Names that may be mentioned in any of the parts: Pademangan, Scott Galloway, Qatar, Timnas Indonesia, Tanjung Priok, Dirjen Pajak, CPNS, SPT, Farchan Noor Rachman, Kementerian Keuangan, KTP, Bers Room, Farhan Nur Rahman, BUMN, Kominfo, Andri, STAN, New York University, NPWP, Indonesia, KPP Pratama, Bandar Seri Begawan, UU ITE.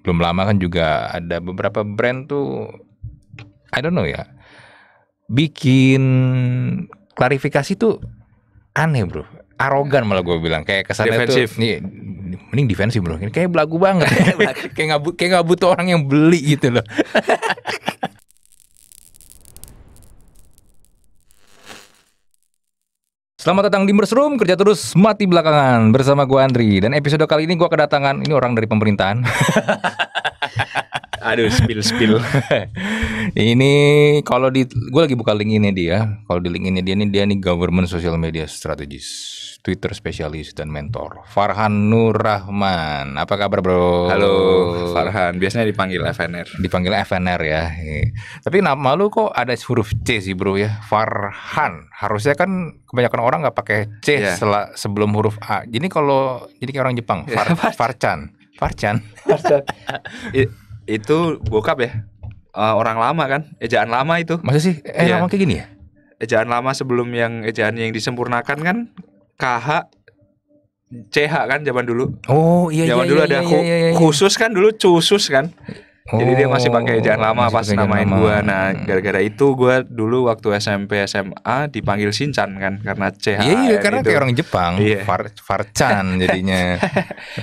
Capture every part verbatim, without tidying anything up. belum lama kan juga ada beberapa brand tuh, I don't know ya, bikin klarifikasi tuh aneh bro, arogan malah gue bilang, kayak kesannya defensif. Tuh nih, mending defensif bro, kayak belagu banget, kayak nggak kayak nggak butuh orang yang beli gitu loh. Selamat datang di Bers Room, kerja terus mati belakangan, bersama gue Andri. Dan episode kali ini gue kedatangan, ini orang dari pemerintahan. Aduh, spill-spill. Ini kalau di, gue lagi buka link ini dia. Kalau di link ini dia, ini dia nih Government Social Media Strategist, Twitter Specialist dan Mentor, Farhan Nur Rahman. Apa kabar bro? Halo Farhan, biasanya dipanggil F N R. Dipanggil F N R ya. Tapi nama lu kok ada huruf C sih bro ya, Farhan. Harusnya kan kebanyakan orang nggak pakai C yeah. sel- sebelum huruf A. Jadi kalau jadi kayak orang Jepang, Far, Farchan, Farchan. Farchan. It, itu bokap ya, uh, orang lama kan, ejaan lama itu. Maksud sih, eh yeah. lama kayak gini ya? Ejaan lama sebelum yang ejaan yang disempurnakan kan, K H, C H kan zaman dulu. Oh iya. Zaman iya, dulu iya, ada iya, iya, iya. khusus kan dulu, cusus kan. Oh, jadi dia masih pakai ejaan lama pas namain gue. Nah gara-gara itu gue dulu waktu S M P S M A dipanggil Shinchan kan, karena C H. Iya, iya karena gitu. Kayak orang Jepang, iya. Far, Farchan jadinya.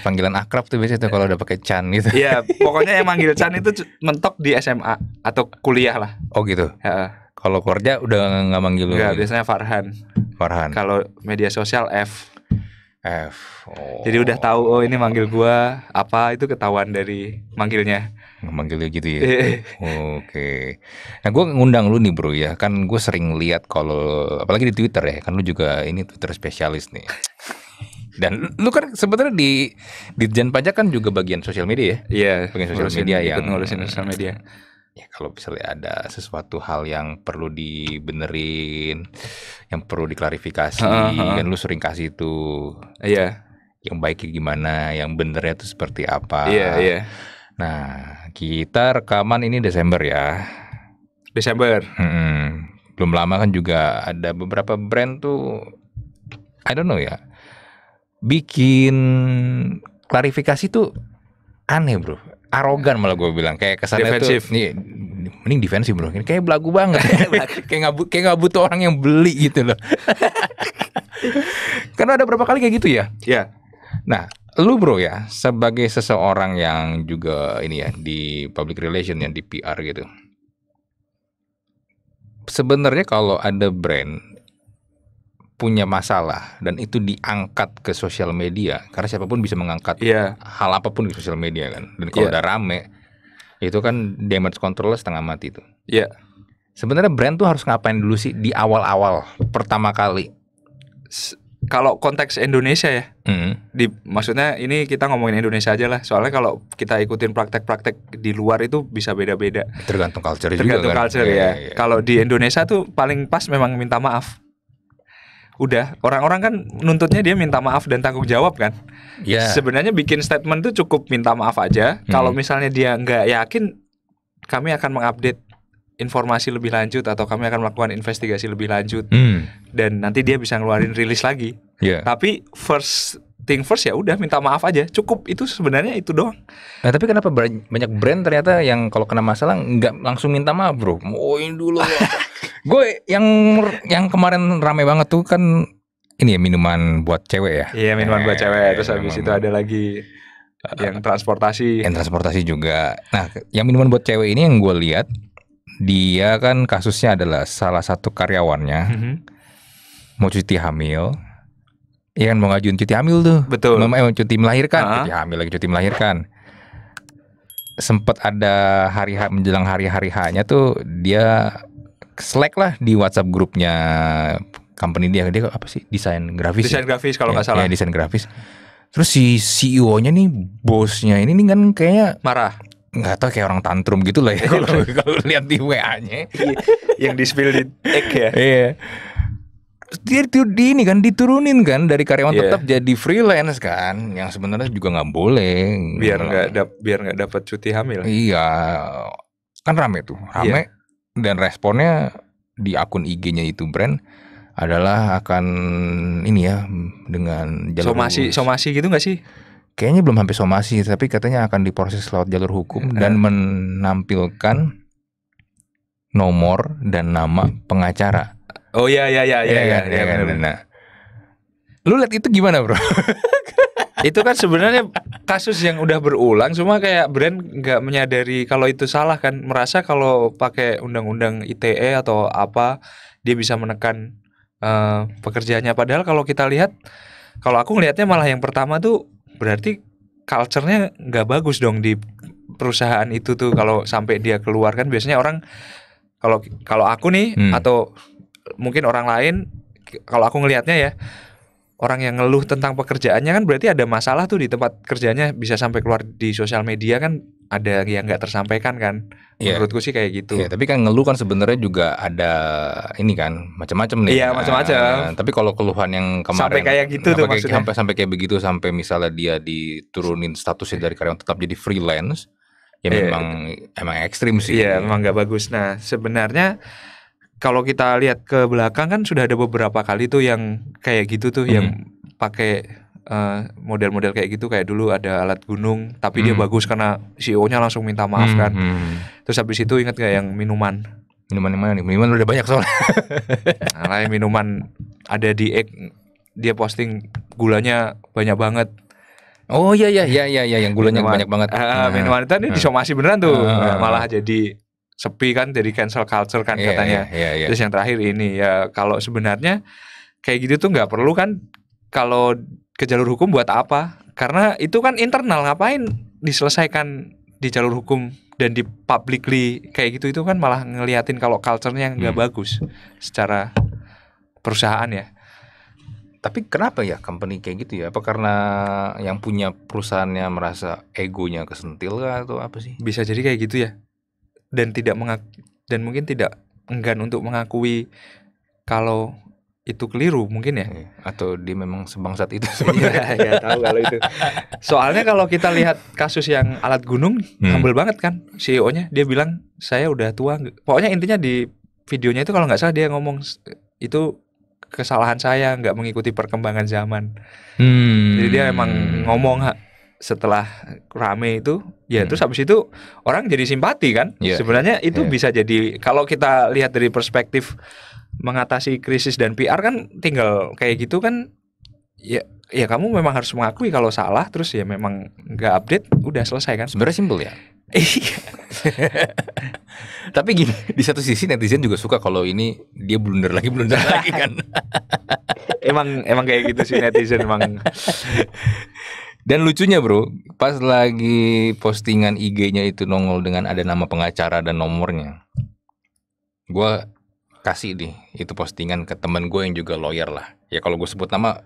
Panggilan akrab tuh biasanya kalau udah pakai Chan gitu. Iya pokoknya yang manggil Chan itu mentok di S M A atau kuliah lah. Oh gitu ya. Kalau kerja udah gak manggil lu? Enggak, gitu. Biasanya Farhan. Farhan. Kalau media sosial F. F. Oh. Jadi udah tahu oh ini manggil gua apa, itu ketahuan dari manggilnya. Manggilnya gitu ya. Oke. Okay. Nah, gua ngundang lu nih bro ya. Kan gua sering lihat kalau apalagi di Twitter ya. Kan lu juga ini Twitter spesialis nih. Dan lu kan sebenarnya di Dirjen Pajak kan juga bagian sosial media ya. Iya, bagian sosial media yang ngurusin sosial media. Ya kalau misalnya ada sesuatu hal yang perlu dibenerin, yang perlu diklarifikasi, uh, uh, uh. kan lu sering kasih itu. Iya. Yeah. Yang baiknya gimana, yang benernya itu seperti apa. Iya, yeah, iya. Yeah. Nah, kita rekaman ini Desember ya. Desember. Hmm, belum lama kan juga ada beberapa brand tuh, I don't know ya, bikin klarifikasi tuh aneh bro. Arogan malah gue bilang, kayak kesannya tuh nih, mending defensif bro, kayak belagu banget. Kayak nggak butuh orang yang beli gitu loh. Karena ada berapa kali kayak gitu ya. Ya. Nah, lu bro ya sebagai seseorang yang juga ini ya di public relation, yang di P R gitu. Sebenarnya kalau ada brand punya masalah dan itu diangkat ke sosial media, karena siapapun bisa mengangkat yeah. hal apapun di sosial media kan, dan kalau yeah. udah rame itu kan damage control setengah mati tuh. Iya. Yeah. Sebenarnya brand tuh harus ngapain dulu sih di awal-awal pertama kali? S- kalau konteks Indonesia ya, mm-hmm. di, maksudnya ini kita ngomongin Indonesia aja lah, soalnya kalau kita ikutin praktek-praktek di luar itu bisa beda-beda. Tergantung culture Tergantung juga. Tergantung culture kan? ya. Yeah, yeah. Kalau di Indonesia tuh paling pas memang minta maaf. Udah, orang-orang kan nuntutnya dia minta maaf dan tanggung jawab kan. Yeah. Sebenarnya bikin statement tuh cukup minta maaf aja. Hmm. Kalau misalnya dia nggak yakin, kami akan mengupdate informasi lebih lanjut atau kami akan melakukan investigasi lebih lanjut. Hmm. Dan nanti dia bisa ngeluarin rilis lagi. Yeah. Tapi first thing first ya udah minta maaf aja. Cukup itu sebenarnya itu doang. Nah, tapi kenapa banyak brand ternyata yang kalau kena masalah nggak langsung minta maaf bro? Moin dulu. Gue yang yang kemarin rame banget tuh kan ini ya, minuman buat cewek ya. Iya, minuman eh, buat cewek. Terus habis itu ada lagi uh, yang transportasi. Yang transportasi juga. Nah, yang minuman buat cewek ini yang gue lihat, dia kan kasusnya adalah salah satu karyawannya mm-hmm. mau cuti hamil. Iya kan, mau ngajuin cuti hamil tuh. Betul. Mau cuti melahirkan, uh-huh. cuti hamil lagi cuti melahirkan. Sempet ada hari menjelang hari hari H-nya tuh dia Slack lah di WhatsApp grupnya company dia, dia apa sih, desain grafis. Desain ya? grafis kalau nggak ya, salah. Ya, desain grafis. Terus si C E O-nya nih, bosnya ini nih kan kayaknya marah. Nggak tahu kayak orang tantrum gitu lah ya. Kalau lihat di W A-nya yang di-spill di egg ya. Iya. Dia itu di ini kan diturunin kan dari karyawan yeah. tetap jadi freelance kan, yang sebenarnya juga nggak boleh. Biar nggak dap- biar nggak dapat cuti hamil. Iya. Kan rame tuh, rame. Yeah. Dan responnya di akun I G-nya itu brand adalah akan ini ya, dengan jalur somasi, somasi gitu nggak sih? kayaknya belum sampai somasi, tapi katanya akan diproses lewat jalur hukum dan menampilkan nomor dan nama pengacara. Oh iya iya iya iya iya iya kan, nah. Lu lihat itu gimana, bro? Itu kan sebenarnya kasus yang udah berulang, cuma kayak brand nggak menyadari kalau itu salah kan, merasa kalau pakai undang-undang I T E atau apa dia bisa menekan uh, pekerjaannya. Padahal kalau kita lihat, kalau aku ngelihatnya malah yang pertama tuh berarti culture-nya nggak bagus dong di perusahaan itu tuh kalau sampai dia keluar kan. Biasanya orang kalau kalau aku nih hmm. atau mungkin orang lain, kalau aku ngelihatnya ya, orang yang ngeluh tentang pekerjaannya kan berarti ada masalah tuh di tempat kerjanya, bisa sampai keluar di sosial media kan, ada yang nggak tersampaikan kan. Yeah. Menurutku sih kayak gitu. Yeah, tapi kan ngeluh kan sebenarnya juga ada ini kan, macam-macam nih. Iya, yeah, macam-macam. Nah, tapi kalau keluhan yang kemarin sampai kayak gitu tuh kayak, maksudnya. Sampai sampai kayak begitu, sampai misalnya dia diturunin statusnya dari karyawan tetap jadi freelance, ya yeah. memang emang ekstrim sih. Iya, yeah, memang nggak bagus. Nah, sebenarnya kalau kita lihat ke belakang kan sudah ada beberapa kali tuh yang kayak gitu tuh, hmm. yang pakai uh, model-model kayak gitu. Kayak dulu ada Alat Gunung, tapi hmm. dia bagus karena C E O-nya langsung minta maaf kan. Hmm. Terus habis itu ingat gak yang minuman? Minuman yang mana nih? Minuman udah banyak soalnya. Nah, minuman ada di egg, dia posting gulanya banyak banget. Oh iya iya iya iya yang gulanya minuman, banyak banget. Uh, minuman itu ini uh. disomasi beneran tuh, uh. malah jadi sepi kan, jadi cancel culture kan, yeah, katanya. Yeah, yeah, yeah. Terus yang terakhir ini ya, kalau sebenarnya kayak gitu tuh nggak perlu kan, kalau ke jalur hukum buat apa? Karena itu kan internal, ngapain diselesaikan di jalur hukum dan di publicly kayak gitu? Itu kan malah ngeliatin kalau culture-nya nggak hmm. bagus secara perusahaan ya. Tapi kenapa ya company kayak gitu ya? Apa karena yang punya perusahaannya merasa egonya kesentil kah, atau apa sih? Bisa jadi kayak gitu ya. Dan tidak mengaku, dan mungkin tidak enggan untuk mengakui kalau itu keliru mungkin ya, atau dia memang sebangsat itu sebenarnya. Ya, ya, tahu kalau itu. Soalnya kalau kita lihat kasus yang Alat Gunung, hmm. humble banget kan C E O-nya, dia bilang saya udah tua. Pokoknya intinya di videonya itu kalau nggak salah dia ngomong itu kesalahan saya nggak mengikuti perkembangan zaman. Hmm. Jadi dia emang ngomong setelah rame itu ya, hmm. terus habis itu orang jadi simpati kan. Yeah. Sebenarnya itu yeah. bisa jadi, kalau kita lihat dari perspektif mengatasi krisis dan P R kan, tinggal kayak gitu kan ya. Ya kamu memang harus mengakui kalau salah, terus ya memang nggak update, udah selesai kan. Sebenarnya simpel ya. Tapi gini, di satu sisi netizen juga suka kalau ini dia blunder lagi blunder lagi kan. Emang emang kayak gitu sih netizen emang. Dan lucunya bro, pas lagi postingan I G-nya itu nongol dengan ada nama pengacara dan nomornya, gue kasih deh itu postingan ke temen gue yang juga lawyer lah. Ya kalau gue sebut nama,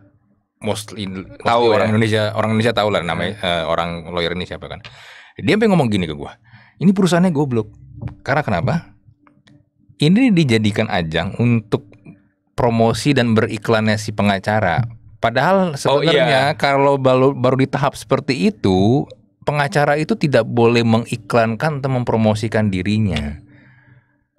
mostly, mostly tahu orang ya. Indonesia, orang Indonesia tahu lah namanya hmm. uh, orang lawyer ini siapa kan. Dia sampai ngomong gini ke gue, ini perusahaannya goblok. Karena kenapa? Ini dijadikan ajang untuk promosi dan beriklannya si pengacara. Padahal sebenarnya oh, iya. kalau baru, baru di tahap seperti itu, pengacara itu tidak boleh mengiklankan atau mempromosikan dirinya.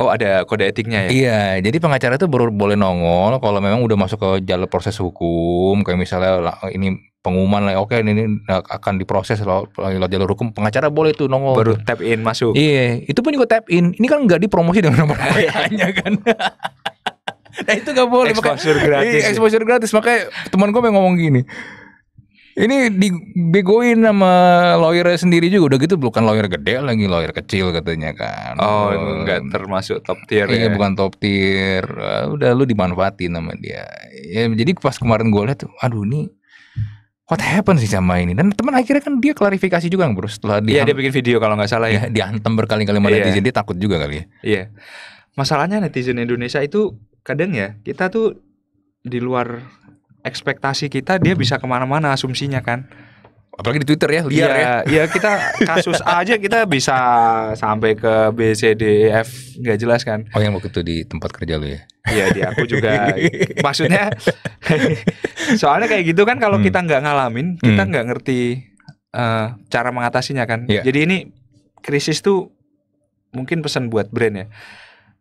Oh, ada kode etiknya ya? Iya, jadi pengacara itu baru boleh nongol kalau memang udah masuk ke jalur proses hukum. Kayak misalnya ini pengumuman lah, oke ini akan diproses lewat jalur hukum, pengacara boleh tuh nongol. Baru tap in masuk. Iya, itu pun juga tap in. Ini kan nggak dipromosi dengan nomor H P-nya kan. Nah itu gak boleh. Exposure gratis. Iya, exposure gratis. Makanya teman gue pengen ngomong gini, ini dibegoin sama lawyer sendiri juga. Udah gitu bukan lawyer gede lagi, lawyer kecil katanya kan. Oh, oh gak termasuk top tier. Iya ya? Bukan top tier. Udah lu dimanfaatin sama dia ya. Jadi pas kemarin gue lihat, aduh nih what happened sih sama ini. Dan teman akhirnya kan dia klarifikasi juga bro, setelah dia, iya dia bikin video kalau gak salah ya, ya dihantam berkali-kali sama netizen. Dia takut juga kali ya. Iya. Masalahnya netizen Indonesia itu kadang ya, kita tuh di luar ekspektasi kita, dia bisa kemana-mana asumsinya kan. Apalagi di Twitter ya, liar ya. Iya ya, kita kasus A aja kita bisa sampai ke B, C, D, E, F, nggak jelas kan. Oh yang waktu itu di tempat kerja lu ya? Iya di aku juga. Maksudnya soalnya kayak gitu kan, kalau hmm. kita nggak ngalamin, kita nggak hmm. ngerti uh, cara mengatasinya kan. Yeah. Jadi ini krisis tuh mungkin pesan buat brand ya.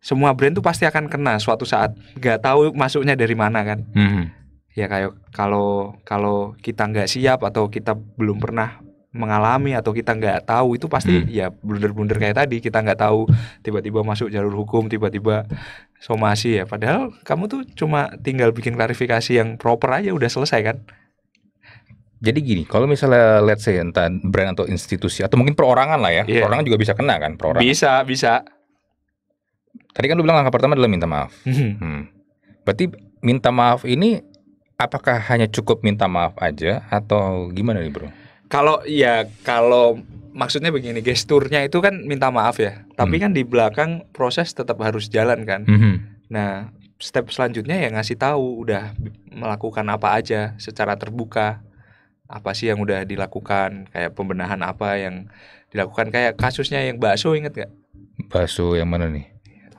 Semua brand tuh pasti akan kena suatu saat, nggak tahu masuknya dari mana kan. Hmm. ya kayak kalau kalau kita nggak siap atau kita belum pernah mengalami atau kita nggak tahu, itu pasti hmm. ya blunder-blunder kayak tadi, kita nggak tahu tiba-tiba masuk jalur hukum, tiba-tiba somasi ya, padahal kamu tuh cuma tinggal bikin klarifikasi yang proper aja udah selesai kan. Jadi gini, kalau misalnya let's say entah brand atau institusi atau mungkin perorangan lah ya, yeah. perorangan juga bisa kena kan, perorangan. Bisa, bisa. Tadi kan lu bilang langkah pertama adalah minta maaf. Mm-hmm. hmm. Berarti minta maaf ini apakah hanya cukup minta maaf aja atau gimana nih bro? Kalau ya kalau maksudnya begini, gesturnya itu kan minta maaf ya, tapi mm. kan di belakang proses tetap harus jalan kan. Mm-hmm. Nah, step selanjutnya ya ngasih tahu udah melakukan apa aja secara terbuka. Apa sih yang udah dilakukan, kayak pembenahan apa yang dilakukan, kayak kasusnya yang bakso, inget gak? Bakso yang mana nih?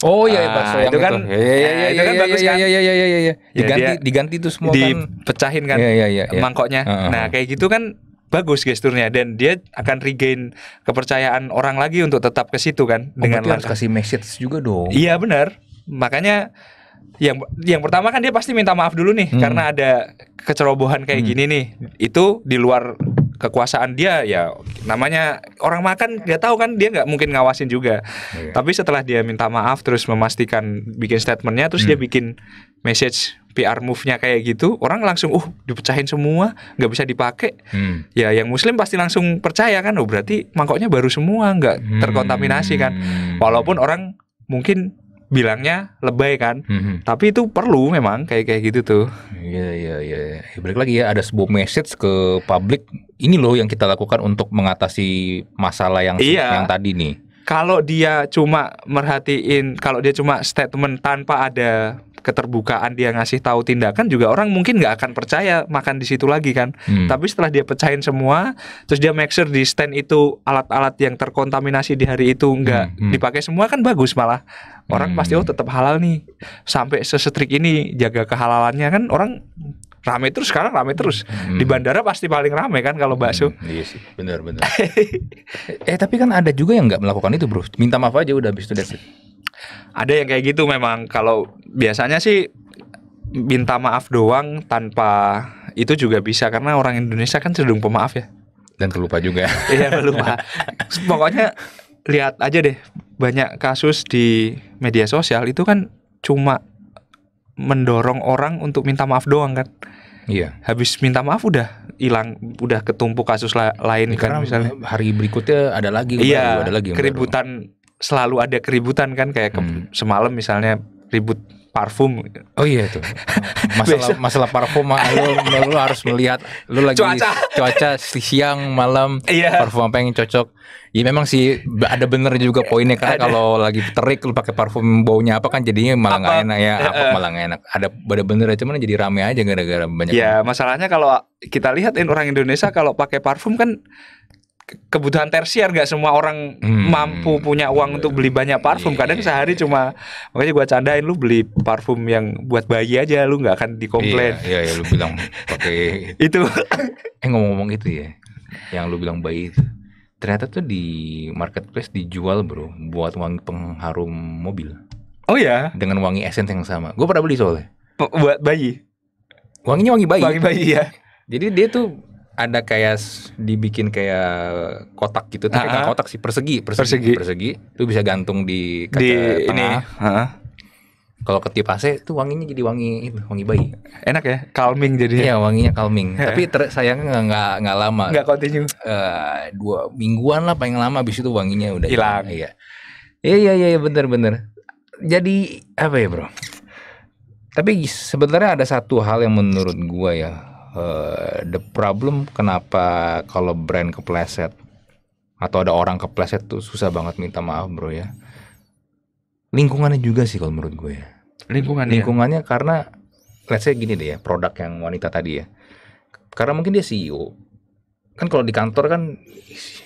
Oh iya, ah, bakso yang itu kan, itu, ya, ya, ya, itu ya, kan ya, bagus ya, kan? Ya, ya, ya, ya, ya. Diganti, ya, diganti tuh semua dipecahin kan, dipecahin kan, ya, ya, ya, ya. mangkoknya. Uh-huh. Nah kayak gitu kan bagus gesturnya, dan dia akan regain kepercayaan orang lagi untuk tetap ke situ kan. Oh, dengan langkah kasih message juga dong. Iya benar, makanya. Yang yang pertama kan dia pasti minta maaf dulu nih, hmm. karena ada kecerobohan kayak hmm. gini nih. Itu di luar kekuasaan dia ya, namanya orang makan nggak tahu kan, dia nggak mungkin ngawasin juga. Yeah. Tapi setelah dia minta maaf terus memastikan bikin statementnya, terus hmm. dia bikin message P R move-nya kayak gitu, orang langsung uh dipecahin semua, nggak bisa dipakai. Hmm. Ya yang muslim pasti langsung percaya kan, oh berarti mangkoknya baru semua, nggak hmm. terkontaminasi kan. Walaupun orang mungkin bilangnya lebay kan, mm-hmm. tapi itu perlu memang kayak kayak gitu tuh. Iya iya iya. Balik lagi ya, ada sebuah message ke publik. Ini loh yang kita lakukan untuk mengatasi masalah yang iya. yang tadi nih. Kalau dia cuma merhatiin, kalau dia cuma statement tanpa ada keterbukaan dia ngasih tahu tindakan juga, orang mungkin nggak akan percaya makan di situ lagi kan. Mm. Tapi setelah dia pecahin semua, terus dia make sure di stand itu alat-alat yang terkontaminasi di hari itu nggak mm-hmm. dipakai semua kan, bagus malah. Orang hmm. pasti oh tetap halal nih, sampai sesetrik ini jaga kehalalannya kan, orang rame terus sekarang, rame terus hmm. di bandara pasti paling rame kan kalau bakso. Hmm, iya sih, benar-benar. eh tapi kan ada juga yang nggak melakukan itu bro, minta maaf aja udah habis itu deh. Ada yang kayak gitu memang, kalau biasanya sih minta maaf doang tanpa itu juga bisa, karena orang Indonesia kan cenderung pemaaf ya. Dan terlupa juga. Iya terlupa. Pokoknya lihat aja deh. Banyak kasus di media sosial itu kan cuma mendorong orang untuk minta maaf doang kan. Iya. Habis minta maaf udah hilang, udah ketumpuk kasus la- lain ya, kan misalnya. Hari berikutnya ada lagi. Iya. Ada lagi keributan baru. Selalu ada keributan kan, kayak ke- hmm. semalam misalnya ribut parfum. Oh iya itu. Masalah masalah parfum lu, lu harus melihat lu lagi cuaca, cuaca siang malam, yeah. parfum apa yang cocok. Ya memang sih ada bener juga poinnya, karena kalau lagi terik lu pakai parfum baunya apa kan jadinya malah nggak enak ya, apa uh, malah nggak enak. Ada ada bener aja, cuman jadi rame aja gara-gara banyak. Ya masalahnya kalau kita lihatin orang Indonesia kalau pakai parfum kan kebutuhan tersier, nggak semua orang hmm. mampu punya uang untuk beli banyak parfum. Kadang yeah. sehari cuma, makanya gua candain, lu beli parfum yang buat bayi aja lu nggak akan dikomplain. Iya yeah, yeah, yeah, lu bilang pakai itu. Eh ngomong-ngomong itu ya, yang lu bilang bayi itu ternyata tuh di marketplace dijual bro buat wangi pengharum mobil. Oh ya? Yeah. Dengan wangi essence yang sama. Gua pernah beli soalnya. P- buat bayi. Wanginya wangi bayi. Wangi bayi ya. Jadi dia tuh ada kayak dibikin kayak kotak gitu, tapi nggak kotak sih, persegi, persegi, persegi, persegi. Itu bisa gantung di kaca di tengah. Kalau ketip A C tuh wanginya jadi wangi, wangi bayi. Enak ya, calming jadi. Iya, wanginya calming. Tapi ter- sayangnya nggak nggak lama. Nggak continue. Uh, dua mingguan lah paling lama, abis itu wanginya udah hilang. Iya, iya, iya, bener-bener. Jadi apa ya bro? Tapi sebenarnya ada satu hal yang menurut gua ya. Uh, the problem kenapa kalau brand kepleset atau ada orang kepleset tuh susah banget minta maaf bro ya, lingkungannya juga sih kalau menurut gue ya. Lingkungannya? Lingkungannya karena let's say gini deh ya, produk yang wanita tadi ya, karena mungkin dia C E O kan, kalau di kantor kan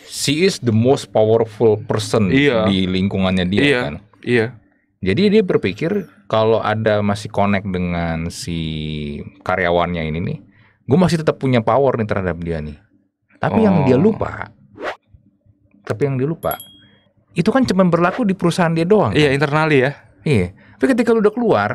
she is the most powerful person iya. di lingkungannya dia iya. kan iya. Jadi dia berpikir kalau ada masih connect dengan si karyawannya ini nih, gue masih tetap punya power nih terhadap dia nih. Tapi oh. yang dia lupa, tapi yang dia lupa, itu kan cuma berlaku di perusahaan dia doang. Iya kan? Internali ya. Iya. Tapi ketika lu udah keluar,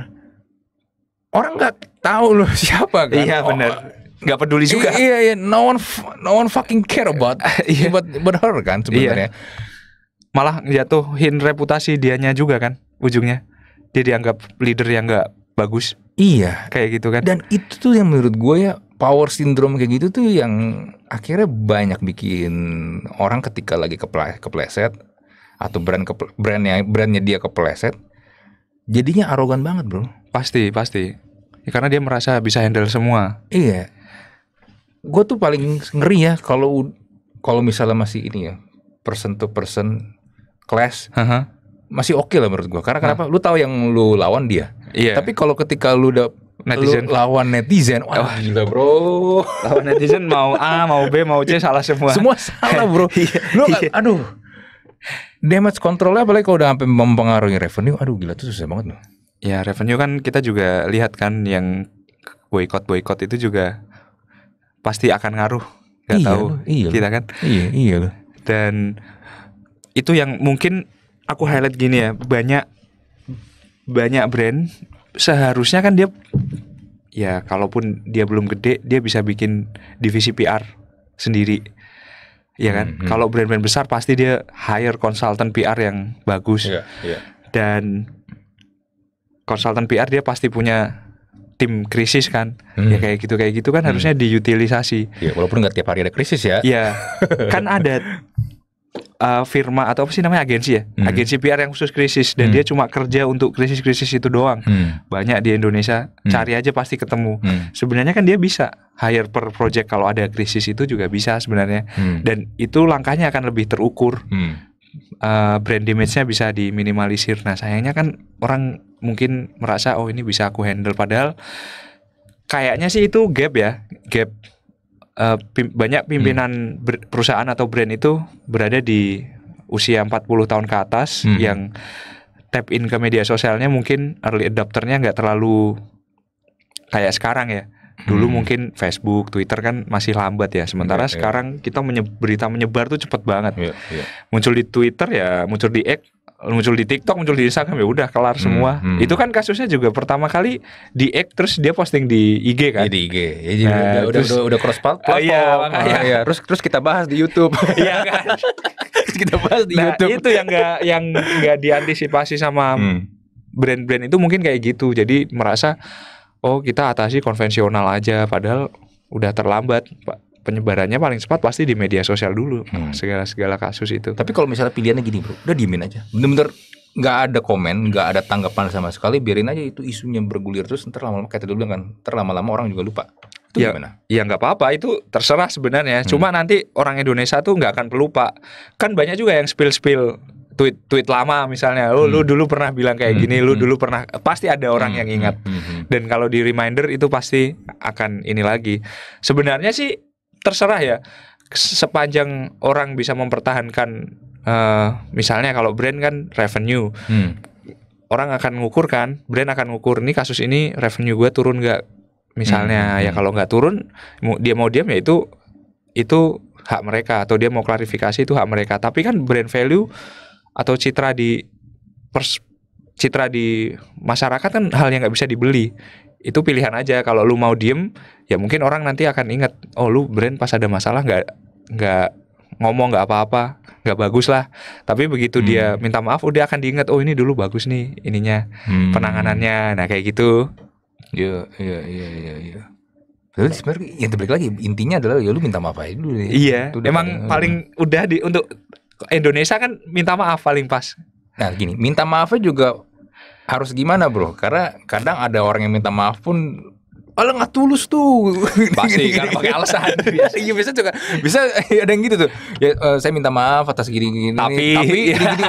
orang nggak tahu lu siapa kan? Iya benar. Oh, nggak peduli juga. Iya iya, no one no one fucking care about iya. about, about her kan sebenarnya. Iya. Malah jatuhin reputasi dianya juga kan ujungnya. Dia dianggap leader yang nggak bagus. Iya. Kayak gitu kan. Dan itu tuh yang menurut gue ya, power syndrome kayak gitu tuh yang akhirnya banyak bikin orang ketika lagi kepleset atau brand ke brandnya brandnya dia kepleset, jadinya arogan banget bro. Pasti pasti ya, karena dia merasa bisa handle semua. Iya. Gue tuh paling ngeri ya kalau kalau misalnya masih ini ya person to person clash, uh-huh. masih oke okay lah menurut gue. Karena kenapa? Uh. Lu tahu yang lu lawan dia. Iya. Tapi kalau ketika lu udah netizen. Lu lawan netizen, wah oh, gila bro. Lawan netizen mau A, mau B, mau C salah semua. Semua salah bro. Lu aduh, damage controlnya apalagi kalau udah sampai mempengaruhi revenue, aduh gila tuh susah banget loh. Ya revenue kan kita juga lihat kan, yang boykot boykot itu juga pasti akan ngaruh, nggak tahu loh, iya kita loh. Kan. Iya iya loh. Dan itu yang mungkin aku highlight gini ya, banyak banyak brand. Seharusnya kan dia, ya kalaupun dia belum gede, dia bisa bikin divisi P R sendiri, ya kan. Mm-hmm. Kalau brand-brand besar pasti dia hire konsultan P R yang bagus, yeah, yeah. Dan konsultan P R dia pasti punya tim krisis kan, mm. ya kayak gitu kayak gitu kan, mm. harusnya diutilisasi. Ya, walaupun nggak tiap hari ada krisis ya. Ya kan ada uh, firma atau apa sih namanya, agensi ya, mm. agensi P R yang khusus krisis, dan mm. dia cuma kerja untuk krisis-krisis itu doang. Mm. Banyak di Indonesia, mm. cari aja pasti ketemu. Mm. Sebenarnya kan dia bisa hire per project, kalau ada krisis itu juga bisa sebenarnya, mm. dan itu langkahnya akan lebih terukur. Mm. Uh, brand image-nya bisa diminimalisir. Nah sayangnya kan orang mungkin merasa oh ini bisa aku handle, padahal kayaknya sih itu gap ya, gap uh, pim banyak pimpinan hmm. perusahaan atau brand itu berada di usia empat puluh tahun ke atas, hmm. yang tap in ke media sosialnya mungkin early adopternya nggak terlalu kayak sekarang ya. Dulu hmm. mungkin Facebook, Twitter kan masih lambat ya. Sementara yeah, sekarang yeah. kita menye berita menyebar tuh cepet banget. Yeah, yeah. Muncul di Twitter ya, muncul di X, muncul di TikTok, muncul di Instagram, ya udah kelar hmm, semua. Hmm. Itu kan kasusnya juga pertama kali di X, terus dia posting di I G kan? Ya, di I G. Ya, nah, udah, terus, udah, udah, udah cross platform. Uh, iya, ah, iya. iya. Terus terus kita bahas di YouTube. Iya kan? Kita bahas di nah, YouTube. Itu yang nggak yang nggak diantisipasi sama brand-brand hmm. itu mungkin kayak gitu. Jadi merasa oh kita atasi konvensional aja, padahal udah terlambat. Penyebarannya paling cepat pasti di media sosial dulu, hmm. segala-segala kasus itu. Tapi kalau misalnya pilihannya gini bro, udah diemin aja, bener-bener nggak ada komen, nggak ada tanggapan sama sekali, biarin aja itu isunya bergulir terus, ntar lama-lama kayak tadi dulu kan, ntar lama-lama orang juga lupa. Itu ya, gimana? Ya nggak apa-apa, itu terserah sebenarnya. Hmm. Cuma nanti orang Indonesia tuh nggak akan pelupa. Kan banyak juga yang spill-spill tweet-tweet lama misalnya, oh, hmm. lu dulu pernah bilang kayak gini, hmm. lu dulu pernah, pasti ada orang hmm. yang ingat. Hmm. Dan kalau di reminder itu pasti akan ini lagi. Sebenarnya sih terserah ya, sepanjang orang bisa mempertahankan, uh, misalnya kalau brand kan revenue, hmm. orang akan ngukur kan, brand akan ngukur ini kasus ini revenue gue turun nggak misalnya, hmm. ya kalau nggak turun, dia mau diam ya itu itu hak mereka, atau dia mau klarifikasi itu hak mereka. Tapi kan brand value atau citra di pers, citra di masyarakat kan hal yang nggak bisa dibeli. Itu pilihan aja. Kalau lu mau diem, ya mungkin orang nanti akan ingat, oh lu brand pas ada masalah nggak nggak ngomong, nggak apa-apa, nggak bagus lah. Tapi begitu hmm. dia minta maaf, udah akan diingat, oh ini dulu bagus nih ininya hmm. penanganannya. Nah kayak gitu. Iya iya iya iya. Ya. Lalu sebenarnya yang terbalik lagi intinya adalah ya lu minta maaf aja dulu. Iya. Emang kan paling udah di untuk Indonesia kan minta maaf paling pas. Nah gini, minta maafnya juga harus gimana bro? Karena kadang ada orang yang minta maaf pun ala nggak tulus tuh. Pasti kan pakai alasan. Biasa iya biasa juga. Bisa ada yang gitu tuh. Ya, uh, saya minta maaf atas gini-gini. Tapi, tapi gini-gini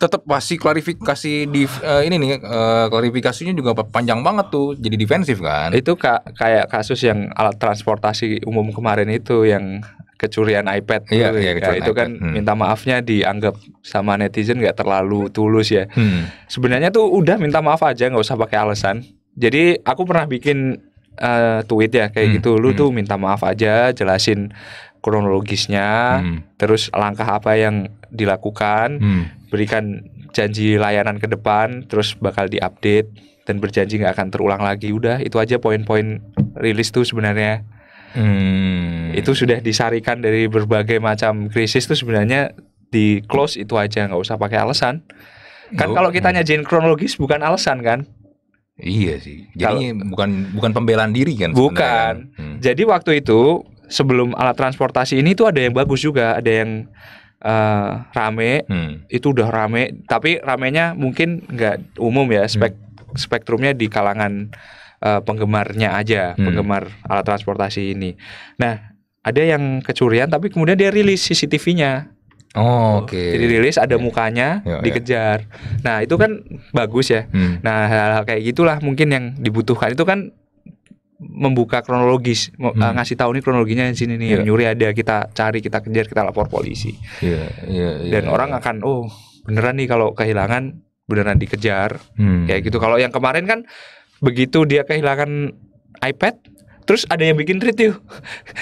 tetap pasti klarifikasi di uh, ini nih uh, klarifikasinya juga panjang banget tuh. Jadi defensif kan. Itu ka kayak kasus yang alat transportasi umum kemarin itu yang kecurian iPad, iya, iya, kecurian ya, itu iPad. Kan hmm. minta maafnya dianggap sama netizen nggak terlalu tulus ya. Hmm. Sebenarnya tuh udah minta maaf aja, nggak usah pakai alasan. Jadi aku pernah bikin uh, tweet ya kayak hmm. gitu, lu hmm. tuh minta maaf aja, jelasin kronologisnya, hmm. terus langkah apa yang dilakukan, hmm. berikan janji layanan ke depan, terus bakal diupdate dan berjanji nggak akan terulang lagi. Udah itu aja poin-poin rilis tuh sebenarnya. Hmm. Itu sudah disarikan dari berbagai macam krisis tuh sebenarnya, di close itu aja, nggak usah pakai alasan. Kan oh, kalau kita nyajiin kronologis bukan alasan kan? Iya sih. Jadi kalo, bukan bukan pembelaan diri kan? Bukan. Hmm. Jadi waktu itu sebelum alat transportasi ini tuh ada yang bagus juga, ada yang Uh, rame, hmm. itu udah rame, tapi ramenya mungkin nggak umum ya, spek hmm. spektrumnya di kalangan uh, penggemarnya aja, hmm. penggemar alat transportasi ini. Nah, ada yang kecurian, tapi kemudian dia rilis C C T V-nya. Oh, oke. Okay. Jadi rilis ada mukanya, yeah. dikejar. Nah, itu kan bagus ya. Hmm. Nah, hal-hal kayak gitulah mungkin yang dibutuhkan, itu kan membuka kronologis, hmm. uh, ngasih tahu nih kronologinya di sini nih, yeah. nyuri ada, kita cari, kita kejar, kita lapor polisi. Yeah, yeah, yeah, Dan yeah. orang akan, oh beneran nih kalau kehilangan beneran dikejar, hmm. kayak gitu. Kalau yang kemarin kan begitu dia kehilangan iPad, terus ada yang bikin review,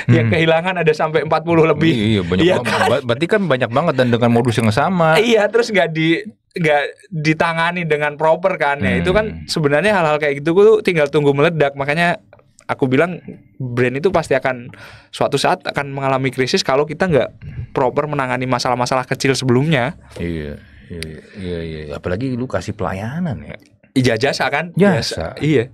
hmm. yang kehilangan ada sampai empat puluh lebih. Iya, banyak ya banget. Kan? Berarti kan banyak banget dan dengan modus yang sama. Iya, terus nggak di nggak ditangani dengan proper kan ya. Hmm. Itu kan sebenarnya hal-hal kayak gitu tuh tinggal tunggu meledak. Makanya aku bilang brand itu pasti akan suatu saat akan mengalami krisis kalau kita nggak proper menangani masalah-masalah kecil sebelumnya. Iya, iya, iya, iya. Apalagi lu kasih pelayanan ya. Ijazah kan? Jasa. Iya.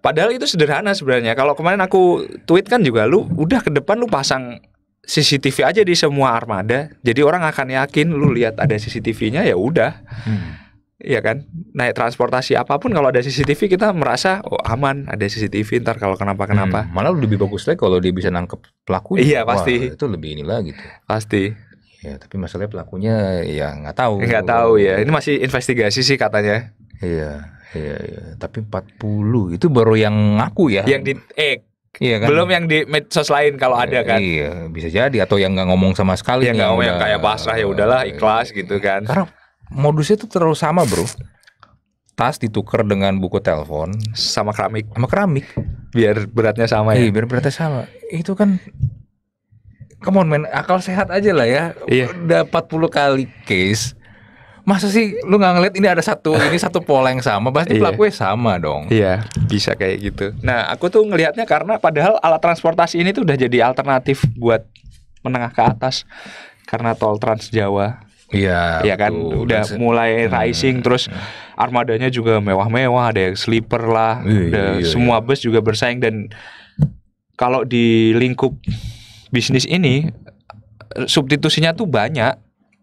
Padahal itu sederhana sebenarnya. Kalau kemarin aku tweet kan juga, lu udah ke depan lu pasang C C T V aja di semua armada. Jadi orang akan yakin lu lihat ada C C T V-nya ya udah. Hmm. Iya kan, naik transportasi apapun kalau ada C C T V kita merasa oh aman, ada C C T V ntar kalau kenapa-kenapa. Hmm, malah lebih bagus lagi kalau dia bisa nangkep pelakunya. Iya pasti. Wah, itu lebih inilah gitu. Pasti. Ya tapi masalahnya pelakunya ya nggak tahu. Nggak tahu ya. Ini masih investigasi sih katanya. Iya, iya, iya. Tapi empat puluh itu baru yang ngaku ya. Yang di eh iya kan? Belum yang di medsos lain kalau ada kan. Iya, bisa jadi, atau yang nggak ngomong sama sekali. Yang nggak ngomong, yang kayak pasrah ya udahlah ikhlas gitu kan. Karena modusnya tuh terlalu sama bro. Tas ditukar dengan buku telepon sama keramik. Sama keramik. Biar beratnya sama ya. Iya, biar beratnya sama. Itu kan, come on man, akal sehat aja lah ya. Iya. Udah empat puluh kali case. Masa sih lu gak ngeliat ini ada satu, ini satu pola yang sama. Pasti pelakunya sama dong. Iya, bisa kayak gitu. Nah aku tuh ngelihatnya karena padahal alat transportasi ini tuh udah jadi alternatif buat menengah ke atas. Karena tol Trans Jawa. Iya, ya kan betul. Udah mulai rising, hmm. terus armadanya juga mewah-mewah, ada yang sleeper lah, iya, ada iya, semua iya. bus juga bersaing. Dan kalau di lingkup bisnis ini substitusinya tuh banyak.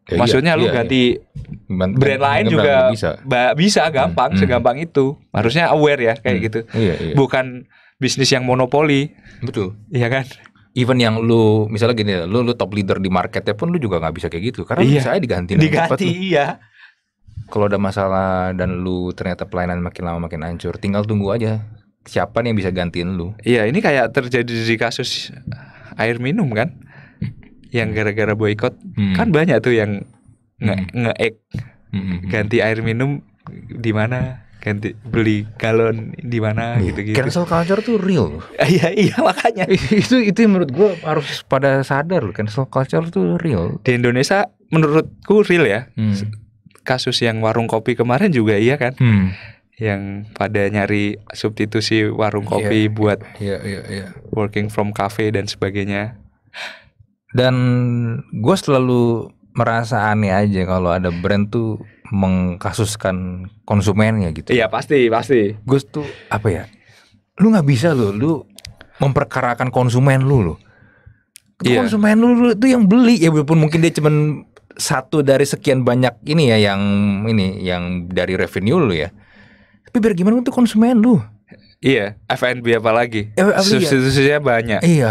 Ya, maksudnya iya, lu iya, ganti iya. brand lain juga bisa, bisa gampang, hmm, segampang hmm. itu. Harusnya aware ya kayak hmm. gitu. Iya, iya. Bukan bisnis yang monopoli. Betul. Iya kan? Even yang lu misalnya gini, lu lu top leader di marketnya pun lu juga nggak bisa kayak gitu, karena iya. bisa diganti. Diganti iya. Kalau ada masalah dan lu ternyata pelayanan makin lama makin hancur, tinggal tunggu aja siapa nih yang bisa gantiin lu. Iya, ini kayak terjadi di kasus air minum kan, yang gara-gara boykot hmm. kan banyak tuh yang nge-nge-ek hmm. ganti air minum di mana. Ganti beli galon di mana iya. gitu-gitu. Cancel culture tuh real. Iya iya makanya. itu itu menurut gue harus pada sadar loh, cancel culture tuh real. Di Indonesia menurutku real ya. Hmm. Kasus yang warung kopi kemarin juga iya kan. Hmm. Yang pada nyari substitusi warung kopi yeah. buat yeah, yeah, yeah. working from cafe dan sebagainya. Dan gue selalu merasa aneh aja kalau ada brand tuh mengkasuskan konsumennya gitu. Iya pasti pasti. Gus tuh apa ya? Lu nggak bisa lo, lu memperkarakan konsumen lu lo. Iya. Konsumen lu, lu tuh yang beli ya, walaupun mungkin dia cuman satu dari sekian banyak ini ya, yang ini yang dari revenue lu ya. Tapi biar gimana tuh konsumen lu. Iya. F and B apalagi. Eh, substitusinya iya. banyak. Iya.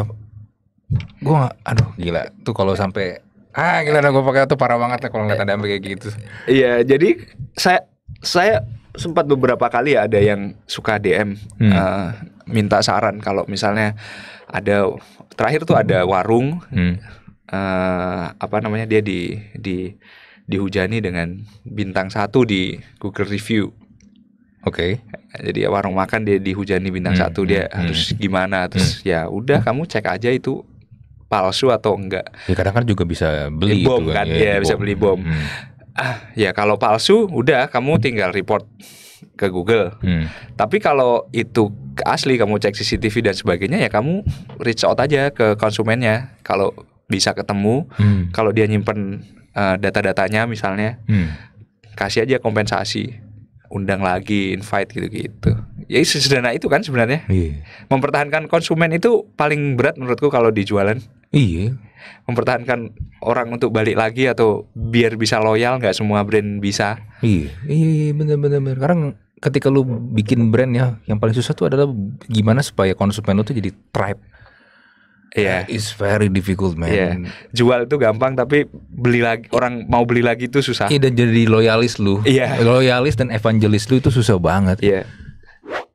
Gua gak, aduh gila tuh kalau sampai ah gila gue pakai itu parah banget ya kalau ngeliat ada kayak gitu. Iya, jadi saya saya sempat beberapa kali ya ada yang suka D M hmm. uh, minta saran kalau misalnya ada, terakhir tuh ada warung hmm. uh, apa namanya dia di di dihujani dengan bintang satu di Google review. Oke. Okay. Jadi warung makan dia dihujani bintang hmm. satu, dia hmm. harus gimana? Terus hmm. ya udah kamu cek aja itu palsu atau enggak. Ya kadang kan juga bisa beli, beli bom itu kan, kan. Ya, ya bisa beli bom. Hmm. ah ya kalau palsu udah kamu tinggal report ke Google. Hmm. Tapi kalau itu asli kamu cek C C T V dan sebagainya ya kamu reach out aja ke konsumennya. Kalau bisa ketemu, hmm. kalau dia nyimpen uh, data-datanya misalnya, hmm. kasih aja kompensasi, undang lagi, invite gitu-gitu. Ya sesederhana itu kan sebenarnya. Iya. Mempertahankan konsumen itu paling berat menurutku kalau di jualan. Iya. Mempertahankan orang untuk balik lagi atau biar bisa loyal, nggak semua brand bisa. Iya, iya bener-bener. Sekarang ketika lu bikin brand ya, yang paling susah tuh adalah gimana supaya konsumen lu tuh jadi tribe. Yeah. It's very difficult man. Yeah. Jual itu gampang tapi beli lagi, orang mau beli lagi itu susah. Iya, dan jadi loyalis lu. Yeah. Loyalis dan evangelis lu itu susah banget. Iya. Yeah.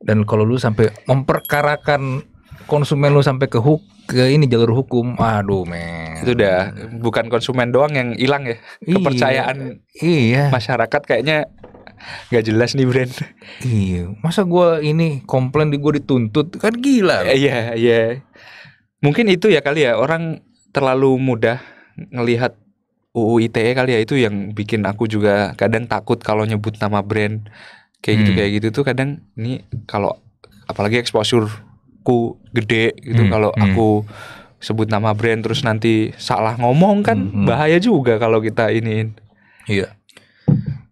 Dan kalau lu sampai memperkarakan konsumen lu sampai ke huk, ke ini jalur hukum, aduh men. Itu udah bukan konsumen doang yang hilang ya. Kepercayaan iya. masyarakat kayaknya gak jelas nih brand. Iya. Masa gua ini komplain di gua dituntut kan gila. Iya, iya. Mungkin itu ya kali ya, orang terlalu mudah ngelihat U U I T E kali ya, itu yang bikin aku juga kadang takut kalau nyebut nama brand kayak hmm. gitu kayak gitu tuh kadang ini kalau apalagi exposure-ku gede gitu hmm. kalau hmm. aku sebut nama brand terus nanti salah ngomong kan hmm. bahaya juga kalau kita iniin. Iya.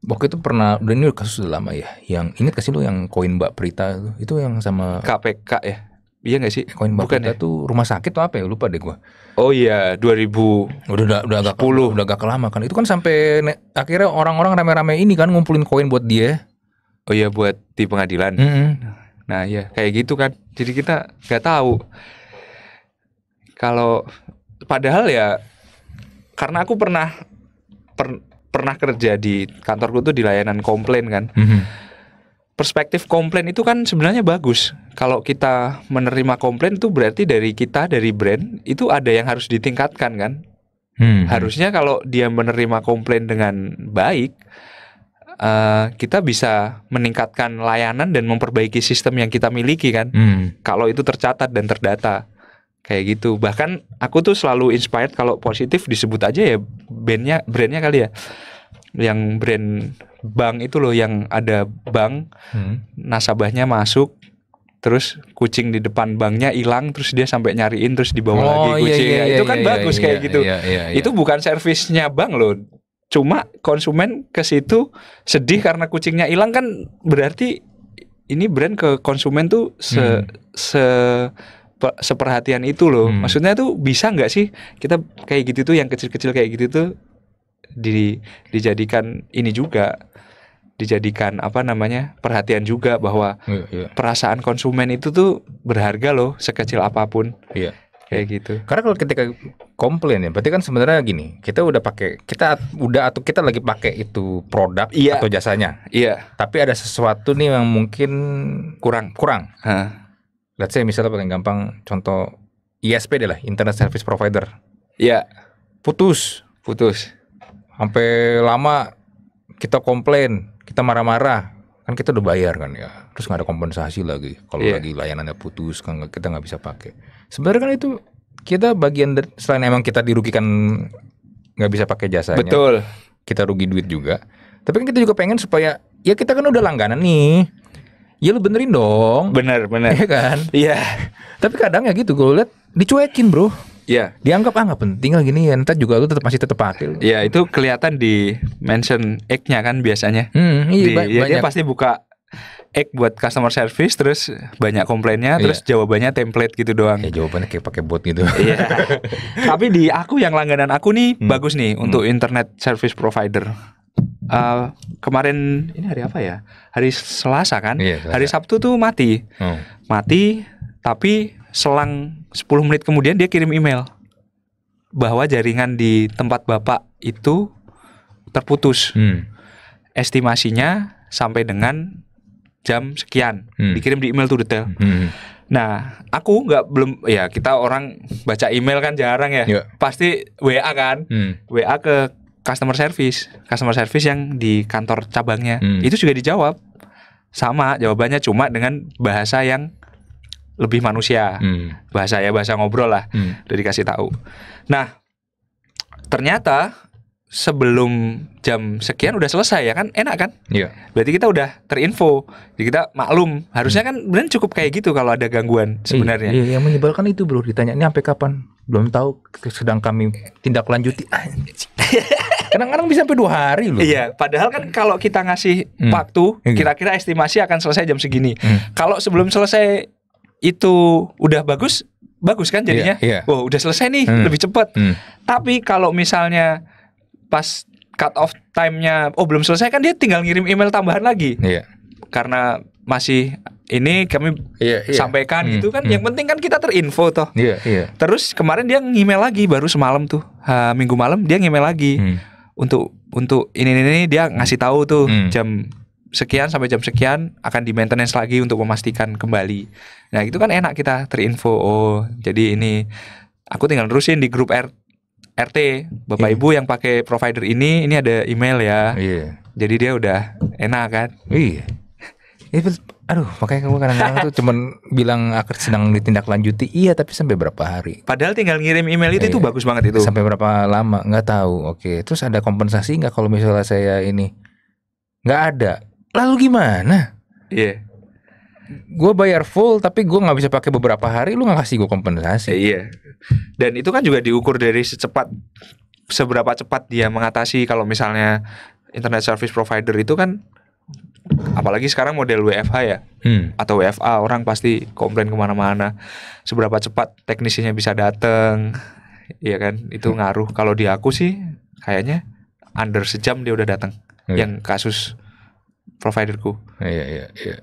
Waktu itu pernah, dan ini kasus udah lama ya, yang ingat kasih lu yang koin Mbak Prita itu, itu yang sama K P K ya. Iya gak sih? Koin Mbak Prita tuh rumah sakit tuh apa ya? Lupa deh gua. Oh iya, dua ribu udah udah agak udah agak lama kan. Itu kan sampai akhirnya orang-orang rame-rame ini kan ngumpulin koin buat dia. Oh iya, buat di pengadilan. Mm-hmm. Nah, iya kayak gitu kan. Jadi kita nggak tahu. Kalau padahal ya karena aku pernah per, pernah kerja di kantorku tuh di layanan komplain kan. Mm-hmm. Perspektif komplain itu kan sebenarnya bagus. Kalau kita menerima komplain itu berarti dari kita, dari brand itu ada yang harus ditingkatkan kan. Hmm. Harusnya kalau dia menerima komplain dengan baik, uh, kita bisa meningkatkan layanan dan memperbaiki sistem yang kita miliki kan. Hmm. Kalau itu tercatat dan terdata kayak gitu. Bahkan aku tuh selalu inspired kalau positif disebut aja ya brandnya, brandnya kali ya. Yang brand bank itu loh, yang ada bank hmm. nasabahnya masuk terus kucing di depan banknya hilang terus dia sampai nyariin terus dibawa oh, lagi kucing iya, iya, itu iya, kan iya, bagus iya, kayak iya, gitu iya, iya, iya. Itu bukan servisnya bank loh, cuma konsumen ke situ sedih karena kucingnya hilang kan, berarti ini brand ke konsumen tuh se, hmm. se seperhatian itu loh. hmm. Maksudnya tuh bisa nggak sih kita kayak gitu tuh yang kecil-kecil kayak gitu tuh Di, dijadikan ini juga, dijadikan apa namanya perhatian juga bahwa yeah, yeah. perasaan konsumen itu tuh berharga loh sekecil apapun. Iya. Yeah. Kayak gitu. Karena kalau ketika komplain ya, berarti kan sebenarnya gini, kita udah pakai, kita udah atau kita lagi pakai itu produk yeah. atau jasanya. Iya. Yeah. Tapi ada sesuatu nih yang mungkin kurang, kurang. Huh. Let's say misalnya paling gampang contoh I S P deh lah, Internet Service Provider. Iya. Yeah. Putus, putus. Sampai lama kita komplain, kita marah-marah, kan kita udah bayar kan ya, terus nggak ada kompensasi lagi kalau yeah. lagi layanannya putus kan kita nggak bisa pakai. Sebenarnya kan itu kita bagian dari, selain emang kita dirugikan nggak bisa pakai jasanya, betul, kita rugi duit juga, tapi kan kita juga pengen supaya ya kita kan udah langganan nih, ya lu benerin dong, bener bener ya kan, iya. Tapi kadang ya gitu gue liat dicuekin bro. Ya, dianggap ah nggak penting lah gini ya, ntar juga lu tetap masih tetap pakai. Ya itu kelihatan di mention egg-nya kan biasanya. Hmm, iya, di, ba ya, dia pasti buka egg buat customer service terus banyak komplainnya, terus iya. jawabannya template gitu doang. Ya jawabannya kayak pakai bot gitu. Iya. Tapi di aku yang langganan aku nih hmm. bagus nih hmm. untuk internet service provider. Uh, kemarin ini hari apa ya? Hari Selasa kan? Iya, Selasa. Hari Sabtu tuh mati, hmm. mati. Tapi selang sepuluh menit kemudian dia kirim email bahwa jaringan di tempat bapak itu terputus. Hmm. Estimasinya sampai dengan jam sekian. Hmm. Dikirim di email tuh detail. Hmm. Nah, aku nggak belum ya kita orang baca email kan jarang ya. Yeah. Pasti W A kan. Hmm. W A ke customer service, customer service yang di kantor cabangnya. Hmm. Itu juga dijawab. Sama jawabannya cuma dengan bahasa yang lebih manusia, hmm. bahasa ya bahasa ngobrol lah, hmm. udah dikasih tahu. Nah, ternyata sebelum jam sekian udah selesai ya kan, enak kan? Iya. Berarti kita udah terinfo, jadi kita maklum. Harusnya kan benar cukup kayak gitu kalau ada gangguan sebenarnya. Iya, iya, yang menyebalkan itu bro, ditanya ini sampai kapan? Belum tahu, sedang kami tindak lanjuti. Kadang-kadang bisa sampai dua hari loh. Iya, padahal kan kalau kita ngasih hmm. waktu, kira-kira estimasi akan selesai jam segini. Hmm. Kalau sebelum selesai itu udah bagus, bagus kan jadinya. Yeah, yeah. Wow, udah selesai nih, hmm. lebih cepat. Hmm. Tapi kalau misalnya pas cut off time-nya, oh belum selesai kan, dia tinggal ngirim email tambahan lagi. Iya. Karena masih ini kami iya, iya. sampaikan hmm, gitu kan. Hmm. Yang penting kan kita terinfo toh. Iya, iya. Terus kemarin dia ngemail lagi baru semalam tuh, ha, minggu malam dia ngemail lagi hmm. untuk untuk ini, ini ini dia ngasih tahu tuh hmm. jam sekian sampai jam sekian akan di maintenance lagi untuk memastikan kembali. Nah itu kan enak kita terinfo. Oh jadi ini aku tinggal terusin di grup R. R T, Bapak yeah. Ibu yang pakai provider ini, ini ada email ya. Yeah. Jadi dia udah enak kan? Iya. Yeah. Aduh, makanya kamu kadang-kadang tuh cuman bilang akan sedang ditindaklanjuti. Iya, tapi sampai berapa hari? Padahal tinggal ngirim email itu, yeah. itu bagus banget itu. Sampai berapa lama? Nggak tahu. Oke, terus ada kompensasi nggak kalau misalnya saya ini nggak ada? Lalu gimana? Iya. Yeah. Gue bayar full tapi gue nggak bisa pakai beberapa hari, lu nggak kasih gue kompensasi. Iya. Dan itu kan juga diukur dari secepat seberapa cepat dia mengatasi. Kalau misalnya internet service provider itu kan, apalagi sekarang model W F H ya hmm. atau W F A, orang pasti komplain kemana-mana. Seberapa cepat teknisinya bisa datang, iya kan? Itu hmm. ngaruh. Kalau di aku sih kayaknya under sejam dia udah datang. Hmm. Yang kasus providerku. Iya iya iya.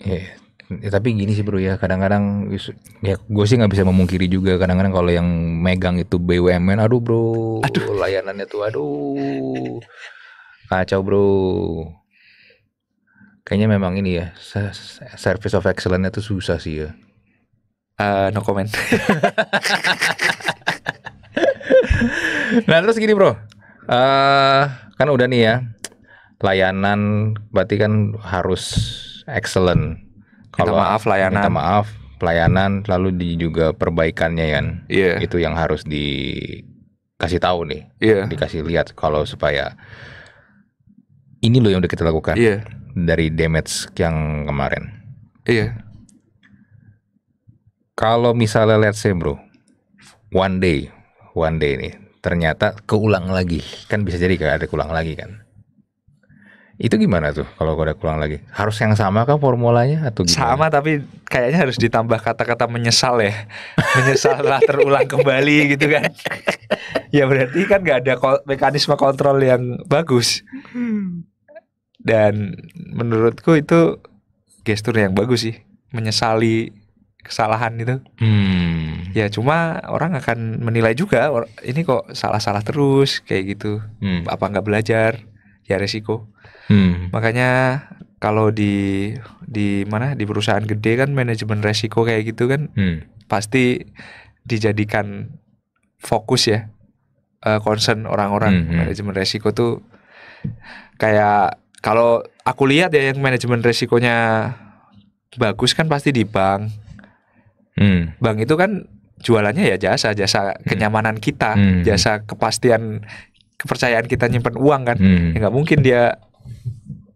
Yeah. Ya, tapi gini sih bro ya, kadang-kadang ya gue sih nggak bisa memungkiri juga, kadang-kadang kalau yang megang itu B U M N, aduh bro, aduh. Layanannya tuh aduh kacau bro. Kayaknya memang ini ya service of excellence-nya tuh susah sih ya. Uh, no comment. Nah terus gini bro, uh, kan udah nih ya layanan, berarti kan harus excellent. Kalau minta maaf layanan, minta maaf pelayanan, lalu di juga perbaikannya kan, yeah. itu yang harus dikasih tahu nih, yeah. dikasih lihat kalau supaya ini loh yang udah kita lakukan yeah. dari damage yang kemarin. Iya. Yeah. Kalau misalnya let's say bro, one day, one day nih ternyata keulang lagi, kan bisa jadi kayak ada keulang lagi kan. Itu gimana tuh kalau udah pulang lagi? Harus yang sama kah formulanya atau gimana? Sama, tapi kayaknya harus ditambah kata-kata menyesal ya. Menyesallah terulang kembali gitu kan. Ya berarti kan gak ada ko mekanisme kontrol yang bagus. Dan menurutku itu gestur yang bagus sih, menyesali kesalahan itu. Hmm. Ya cuma orang akan menilai juga, ini kok salah-salah terus kayak gitu. Hmm. Apa nggak belajar? Ya resiko. Hmm. Makanya kalau di di mana di perusahaan gede kan manajemen resiko kayak gitu kan hmm. pasti dijadikan fokus ya, uh, concern orang-orang. Hmm. Manajemen resiko tuh kayak kalau aku lihat ya yang manajemen resikonya bagus kan pasti di bank. Hmm. Bank itu kan jualannya ya jasa, jasa kenyamanan kita, hmm. jasa kepastian, kepercayaan kita nyimpen uang kan, hmm. ya nggak mungkin dia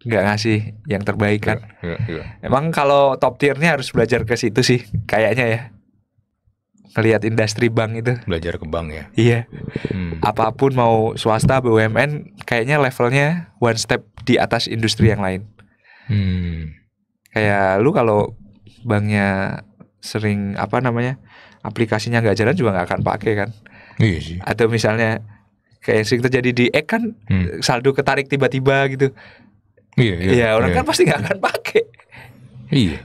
nggak ngasih yang terbaik kan. Ya, ya, ya. Emang kalau top tiernya harus belajar ke situ sih, kayaknya ya. Ngelihat industri bank itu. Belajar ke bank ya. Iya. Hmm. Apapun mau swasta, B U M N, kayaknya levelnya one step di atas industri yang lain. Hmm. Kayak lu kalau banknya sering apa namanya aplikasinya nggak jalan juga nggak akan pakai kan. Iya sih. Atau misalnya kayak sering terjadi di E kan hmm. saldo ketarik tiba-tiba gitu. Iya, iya, ya orang iya. kan pasti nggak akan pakai. Iya,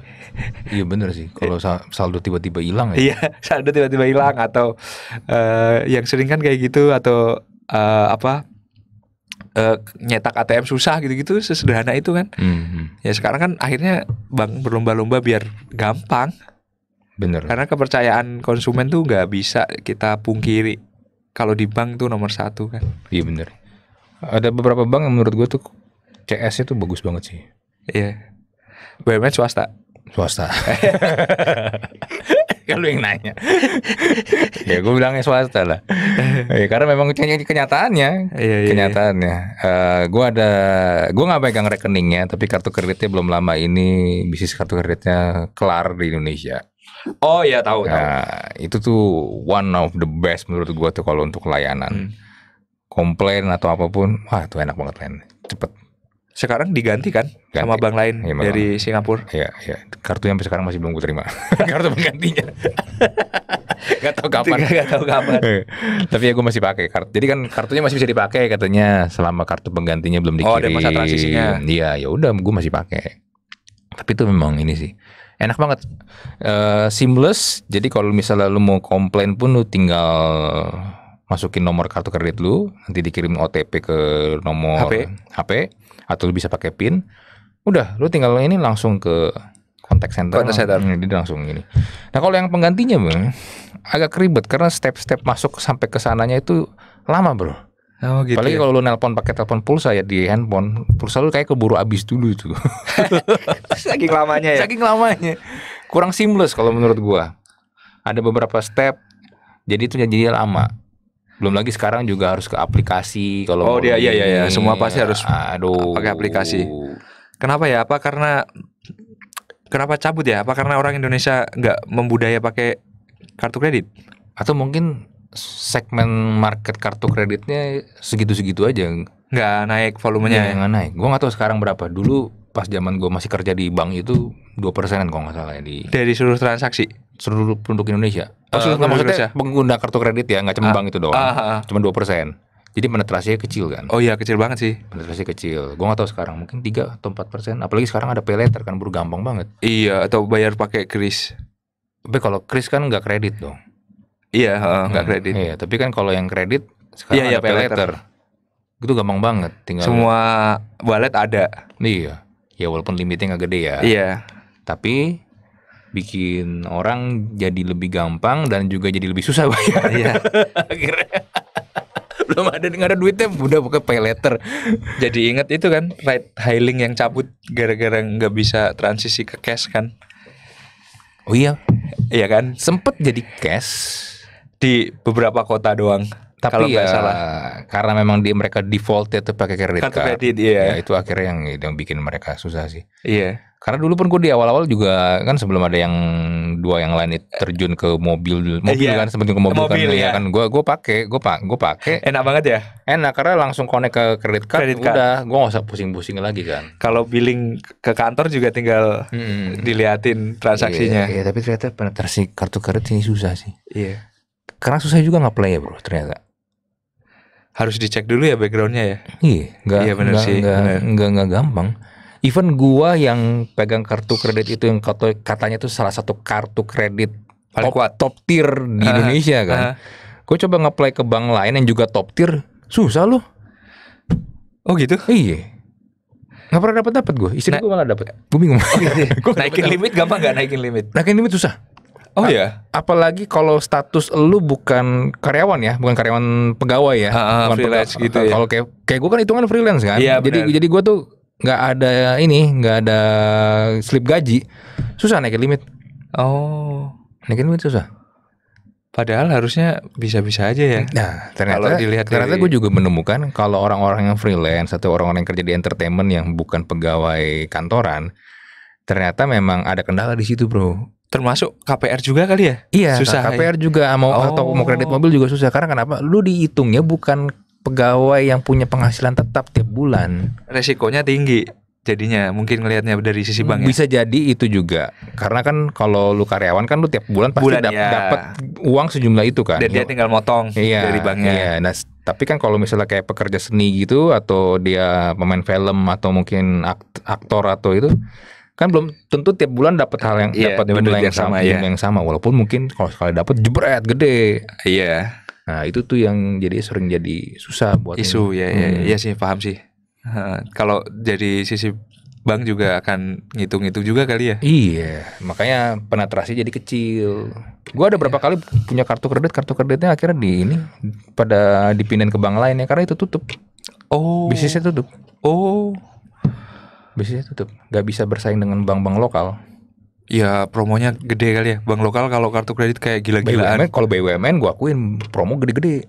iya bener sih. Kalau saldo tiba-tiba hilang ya. Iya, saldo tiba-tiba hilang atau uh, yang sering kan kayak gitu atau uh, apa uh, nyetak A T M susah gitu-gitu, sesederhana itu kan. Mm-hmm. Ya sekarang kan akhirnya bank berlomba-lomba biar gampang. Bener. Karena kepercayaan konsumen tuh nggak bisa kita pungkiri. Kalau di bank tuh nomor satu kan. Iya bener. Ada beberapa bank yang menurut gue tuh C S-nya tuh bagus banget sih. Iya. B U M N swasta. Swasta. Kan lu yang nanya. Ya gue bilangnya swasta lah. Ya, karena memang kenyataannya, iya, iya, kenyataannya. Iya. Uh, gue ada, gue nggak pegang rekeningnya, tapi kartu kreditnya belum lama ini bisnis kartu kreditnya kelar di Indonesia. Oh ya, tahu, nah, tahu. Itu tuh one of the best menurut gue tuh kalau untuk layanan. Hmm. Komplain atau apapun, wah tuh enak banget lain, cepet. Sekarang diganti kan ganti sama bank lain ya, dari Singapura. Iya, iya. Kartu yang sampai sekarang masih belum gue terima. Kartu penggantinya. Gak tahu kapan. Gak tahu kapan. Tapi ya gue masih pakai kartu. Jadi kan kartunya masih bisa dipakai katanya selama kartu penggantinya belum dikirim. Oh, ada masa transisinya. Iya, ya udah gue masih pakai. Tapi itu memang ini sih. Enak banget, uh, seamless. Jadi kalau misalnya lu mau komplain pun lu tinggal masukin nomor kartu kredit lu, nanti dikirim O T P ke nomor H P, H P atau lu bisa pakai PIN. Udah, lu tinggal ini langsung ke contact center. Contact center. Jadi langsung ini. Nah kalau yang penggantinya bang, agak ribet karena step-step masuk sampai ke sananya itu lama bro. Oh, gitu. Apalagi kalau lu nelpon pakai telepon pulsa ya di handphone, pulsa lu kayak keburu habis dulu itu. Saking lamanya ya. Saking lamanya. Kurang seamless kalau menurut gua. Ada beberapa step, jadi itu jadi lama. Belum lagi sekarang juga harus ke aplikasi kalau. Oh dia iya, iya iya semua pasti harus aduh pakai aplikasi. Kenapa ya? Apa karena kenapa cabut ya? Apa karena orang Indonesia nggak membudaya pakai kartu kredit? Atau mungkin segmen market kartu kreditnya segitu-segitu aja, nggak naik volumenya ya, nggak naik. Gue nggak tahu sekarang berapa. Dulu pas zaman gue masih kerja di bank itu dua persenan kalau nggak salah ya, di dari seluruh transaksi seluruh penduduk Indonesia. Oh, uh, seluruh penduduk Indonesia pengguna kartu kredit ya, nggak cuma ah, bank itu doang, ah, ah, cuma dua persen. Jadi penetrasinya kecil kan? Oh iya kecil banget sih. Penetrasi kecil. Gue nggak tahu sekarang mungkin tiga atau empat persen. Apalagi sekarang ada pay later kan, baru gampang banget. Iya, atau bayar pakai kris. Tapi kalau kris kan nggak kredit dong. Iya, nggak hmm, kredit. Iya, tapi kan kalau yang kredit sekarang iya, ada iya, pay later. Itu gampang banget, tinggal semua wallet ada. Iya. Ya walaupun limitnya nggak gede ya. Iya. Tapi bikin orang jadi lebih gampang dan juga jadi lebih susah bayar. Iya. Akhirnya belum ada, nggak ada duitnya udah buka pay later. Jadi inget itu kan ride hailing yang cabut gara-gara nggak bisa transisi ke cash kan? Oh iya. Iya kan? Sempet jadi cash di beberapa kota doang, tapi kalau ya, gak salah, karena memang di mereka defaultnya tuh pakai kredit card, kredit, iya. Ya itu akhirnya yang, yang bikin mereka susah sih. Iya. Karena dulu pun gue di awal-awal juga kan sebelum ada yang dua yang lain terjun ke mobil, mobil iya, kan sebelum ke mobil, mobil kan, iya, kan gue gue pakai, gue pak, gue pakai. Enak banget ya. Enak karena langsung connect ke kredit card, kredit card. Udah, gue nggak usah pusing-pusing lagi kan. Kalau billing ke kantor juga tinggal hmm. diliatin transaksinya. Iya, iya, tapi ternyata penetrasi kartu kredit ini susah sih. Iya. Karena susah juga nggak play ya bro, ternyata harus dicek dulu ya backgroundnya ya. Iya, nggak iya, bener sih, nggak nggak gampang. Even gua yang pegang kartu kredit itu yang katanya tuh salah satu kartu kredit paling kuat, top tier di uh, Indonesia kan. Uh. Gua coba ngeplay ke bank lain yang juga top tier, susah loh. Oh gitu? Iya. Nggak pernah dapat dapat gua. Istri gua malah dapat. Gue bingung. Oh, iya. Naikin limit gampang nggak naikin limit? Naikin limit susah. Oh A ya, apalagi kalau status lu bukan karyawan ya, bukan karyawan pegawai ya, ha, ha, bukan freelance pegawai, gitu ya. Kalau kayak kayak gue kan hitungan freelance kan, ya, jadi bener. Jadi gue tuh nggak ada ini, nggak ada slip gaji, susah naikin limit. Oh, naikin limit susah. Padahal harusnya bisa-bisa aja ya. Nah, ternyata dilihat ternyata dari... gue juga menemukan kalau orang-orang yang freelance atau orang-orang yang kerja di entertainment yang bukan pegawai kantoran, ternyata memang ada kendala di situ bro. Termasuk K P R juga kali ya? Iya, susah. K P R ya juga mau oh, atau mau kredit mobil juga susah. Karena kenapa? Lu dihitungnya bukan pegawai yang punya penghasilan tetap tiap bulan. Resikonya tinggi jadinya, mungkin ngelihatnya dari sisi bank. Bisa ya? Jadi itu juga. Karena kan kalau lu karyawan kan lu tiap bulan pasti bulan, dap ya, dapat uang sejumlah itu kan. Dan dia tinggal motong iya, dari banknya. Iya. Nah, tapi kan kalau misalnya kayak pekerja seni gitu atau dia pemain film atau mungkin akt aktor atau itu, kan belum tentu tiap bulan dapat hal yang yeah, dapat jumlah yang sama, ya. Yang sama walaupun mungkin kalau sekali dapat jebret gede. Iya. Yeah. Nah, itu tuh yang jadi sering jadi susah buat isu ini. Ya hmm. ya iya sih paham sih. Uh, kalau jadi sisi bank juga akan ngitung-ngitung juga kali ya. Iya, makanya penetrasi jadi kecil. Gua ada berapa kali punya kartu kredit, kartu kreditnya akhirnya di ini pada dipindahin ke bank lain ya karena itu tutup. Oh. Bisnisnya tutup. Oh. Bisnisnya tutup, nggak bisa bersaing dengan bank-bank lokal. ya promonya gede kali ya. Bank lokal kalau kartu kredit kayak gila-gilaan. Kalau B U M N gue akuin promo gede-gede.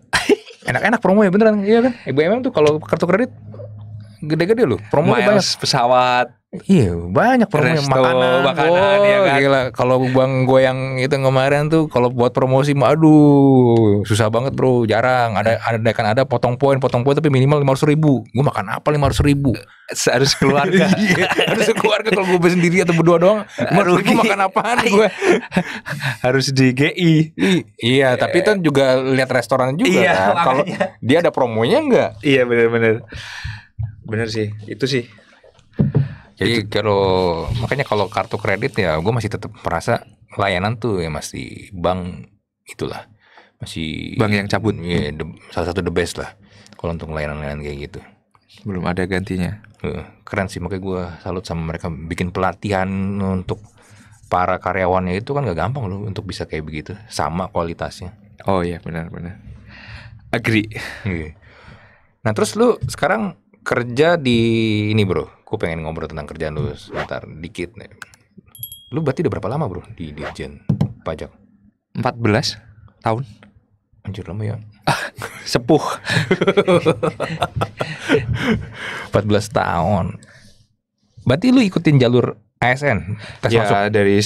Enak-enak promo ya beneran. Iya kan? B U M N tuh kalau kartu kredit gede-gede loh. Promo banyak, pesawat. Iya, banyak promo yang makanan. Makanan oh, ya kan? Gila. Kalau bang gue yang itu kemarin tuh kalau buat promosi mah aduh, susah banget, Bro. Jarang ada ada kan ada potong poin, potong poin tapi minimal lima ratus ribu. Gue makan apa lima ratus ribu? Harus keluarga. Harus keluarga. Kalau gue bersendiri atau berdua doang, gue makan apaan gue? Harus di G I. Iya, tapi kan juga lihat restoran juga. Iya, kan? Kalau dia ada promonya enggak? Iya, benar-benar. Bener sih, itu sih. Jadi kalau makanya kalau kartu kredit ya gue masih tetap merasa layanan tuh ya masih bank itulah, masih bank yang cabut ya, the, salah satu the best lah kalau untuk layanan-layanan kayak gitu. Belum ada gantinya. Keren sih, makanya gue salut sama mereka bikin pelatihan untuk para karyawannya itu kan gak gampang loh untuk bisa kayak begitu sama kualitasnya. Oh iya benar-benar. Agree. Nah terus lu sekarang kerja di ini Bro, gue pengen ngobrol tentang kerjaan lu sebentar dikit nih. Lu berarti udah berapa lama Bro di Dirjen Pajak? empat belas tahun. Anjir lama ya. Sepuh. empat belas tahun. Berarti lu ikutin jalur A S N? Tes ya masuk? Dari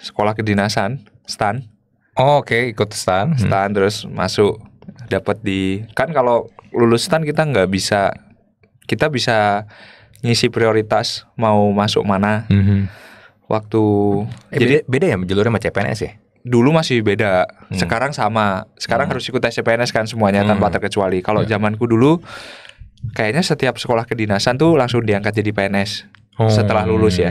sekolah kedinasan, STAN. Oh, oke okay. Ikut STAN. STAN hmm. Terus masuk dapat di kan kalau lulus STAN kita nggak bisa. Kita bisa ngisi prioritas mau masuk mana. Mm-hmm. Waktu eh, jadi beda ya jalurnya sama C P N S ya? Dulu masih beda. Hmm. Sekarang sama. Sekarang hmm. harus ikut tes C P N S kan semuanya hmm. tanpa terkecuali. Kalau yeah. zamanku dulu kayaknya setiap sekolah kedinasan tuh langsung diangkat jadi P N S oh. setelah lulus ya.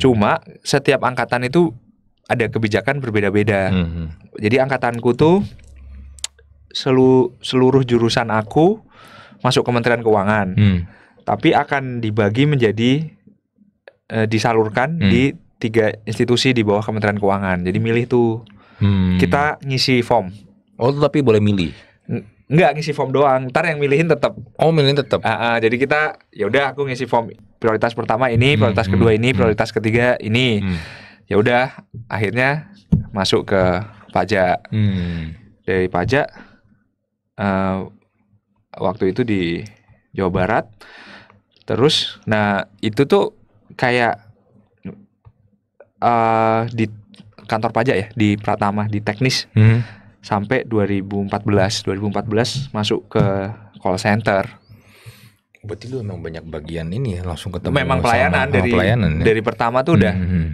Cuma setiap angkatan itu ada kebijakan berbeda-beda. Hmm. Jadi angkatanku tuh selu, seluruh jurusan aku masuk Kementerian Keuangan, hmm. tapi akan dibagi menjadi e, disalurkan hmm. di tiga institusi di bawah Kementerian Keuangan. Jadi milih tuh, hmm. kita ngisi form. Oh, tapi boleh milih? N Enggak ngisi form doang. Ntar yang milihin tetap. Oh, milihin tetap. Uh, uh, jadi kita, ya udah aku ngisi form. Prioritas pertama ini, prioritas hmm. kedua ini, prioritas hmm. ketiga ini. Hmm. Ya udah, akhirnya masuk ke pajak. Hmm. Dari pajak. Uh, Waktu itu di Jawa Barat. Terus nah itu tuh kayak uh, di kantor pajak ya, di Pratama, di teknis hmm. sampai dua ribu empat belas masuk ke call center. Berarti lu emang banyak bagian ini ya, langsung ketemu. Memang pelayanan sama, dari pelayanan, ya? Dari pertama tuh udah hmm.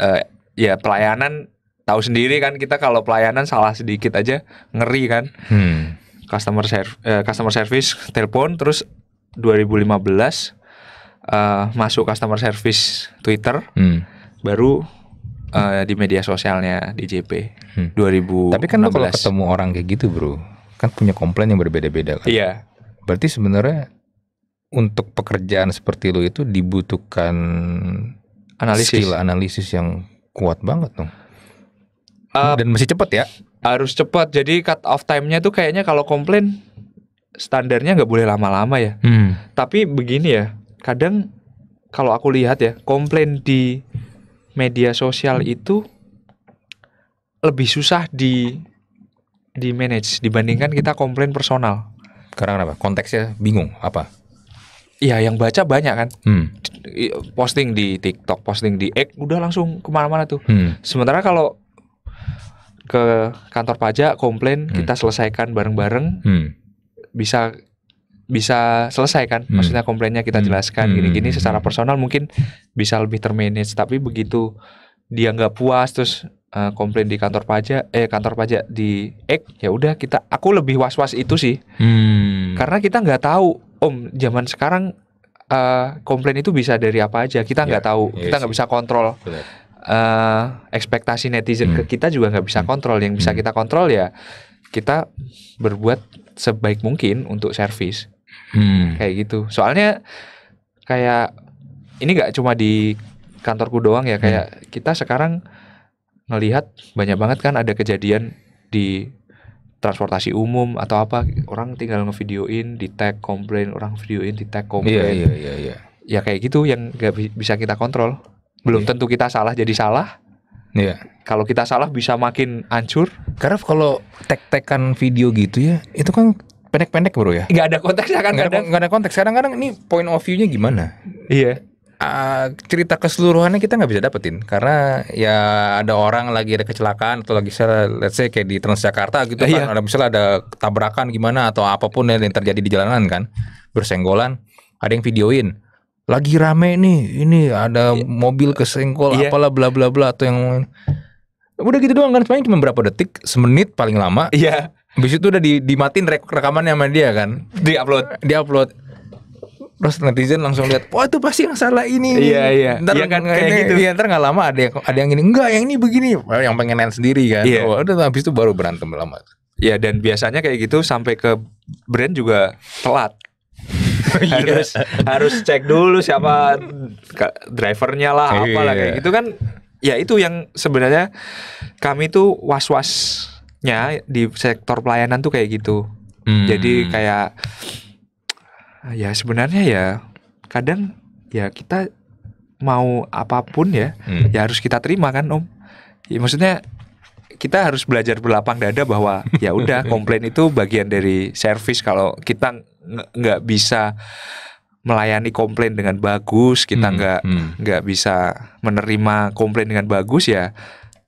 uh, ya pelayanan. Tahu sendiri kan kita kalau pelayanan salah sedikit aja ngeri kan. hmm. Customer service, eh, customer service telepon. Terus dua ribu lima belas uh, masuk customer service Twitter. hmm. Baru uh, di media sosialnya di J P. hmm. dua ribu enam belas. Tapi kan lo kalau ketemu orang kayak gitu Bro kan punya komplain yang berbeda-beda kan. Iya. Berarti sebenarnya untuk pekerjaan seperti lo itu dibutuhkan analisis, skill analisis yang kuat banget dong. uh, Dan masih cepet ya. Harus cepat, jadi cut off time-nya tuh kayaknya kalau komplain standarnya nggak boleh lama-lama ya. Hmm. Tapi begini ya, kadang kalau aku lihat ya, komplain di media sosial itu lebih susah di di manage dibandingkan kita komplain personal. Karena apa? Konteksnya bingung apa? Iya, yang baca banyak kan. Hmm. Posting di TikTok, posting di X, udah langsung kemana-mana tuh. Hmm. Sementara kalau ke kantor pajak komplain hmm. kita selesaikan bareng-bareng, hmm. bisa bisa selesaikan. Hmm. Maksudnya komplainnya kita jelaskan gini-gini. Hmm. Secara personal mungkin bisa lebih termanage. Tapi begitu dia nggak puas terus uh, komplain di kantor pajak, eh kantor pajak di ek, ya udah kita aku lebih was-was itu sih. Hmm. Karena kita nggak tahu om zaman sekarang uh, komplain itu bisa dari apa aja. Kita nggak ya, tahu, ya, kita nggak bisa kontrol. Betul. Uh, ekspektasi netizen hmm. ke kita juga nggak bisa kontrol. Yang bisa kita kontrol ya kita berbuat sebaik mungkin untuk servis. hmm. Kayak gitu. Soalnya kayak ini nggak cuma di kantorku doang ya. Kayak hmm. kita sekarang ngelihat banyak banget kan ada kejadian di transportasi umum atau apa, orang tinggal ngevideoin di tag komplain, orang videoin di tag komplain. yeah, yeah, yeah, yeah. Ya kayak gitu yang nggak bisa kita kontrol. belum tentu kita salah jadi salah. Iya. Kalau kita salah bisa makin hancur. Karena kalau tek-tekan video gitu ya, itu kan pendek-pendek bro ya. Gak ada konteksnya kan. Gak ada, gak ada konteks. Kadang-kadang ini point of view-nya gimana? Iya. Uh, cerita keseluruhannya kita nggak bisa dapetin karena ya ada orang lagi ada kecelakaan atau lagi misalnya let's say kayak di Transjakarta gitu uh, kan iya. Ada misalnya ada tabrakan gimana atau apapun yang terjadi di jalanan kan bersenggolan, ada yang videoin lagi rame nih ini ada yeah. mobil kesenggol yeah. apalah bla bla bla atau yang udah gitu doang kan, cuma berapa detik, semenit paling lama iya yeah. Habis itu udah di, dimatin rek rekamannya sama dia kan, diupload diupload terus netizen langsung lihat, wah oh, itu pasti yang salah ini. Iya iya. Ntar ya, kan, kayak ini, gitu. Iya, ntar nggak lama ada yang ada yang ini enggak, yang ini begini, yang pengen lain sendiri kan. Iya. Oh, udah habis itu baru berantem lama. Iya, dan biasanya kayak gitu sampai ke brand juga telat. harus harus cek dulu siapa drivernya lah, iya. Apalah kayak gitu kan. Ya itu yang sebenarnya kami tuh was-wasnya di sektor pelayanan tuh kayak gitu. Hmm. Jadi kayak ya sebenarnya ya kadang ya kita mau apapun ya hmm. ya harus kita terima kan Om. Ya, maksudnya kita harus belajar berlapang dada bahwa ya udah komplain itu bagian dari service. Kalau kita nggak bisa melayani komplain dengan bagus, kita nggak hmm. nggak hmm. bisa menerima komplain dengan bagus ya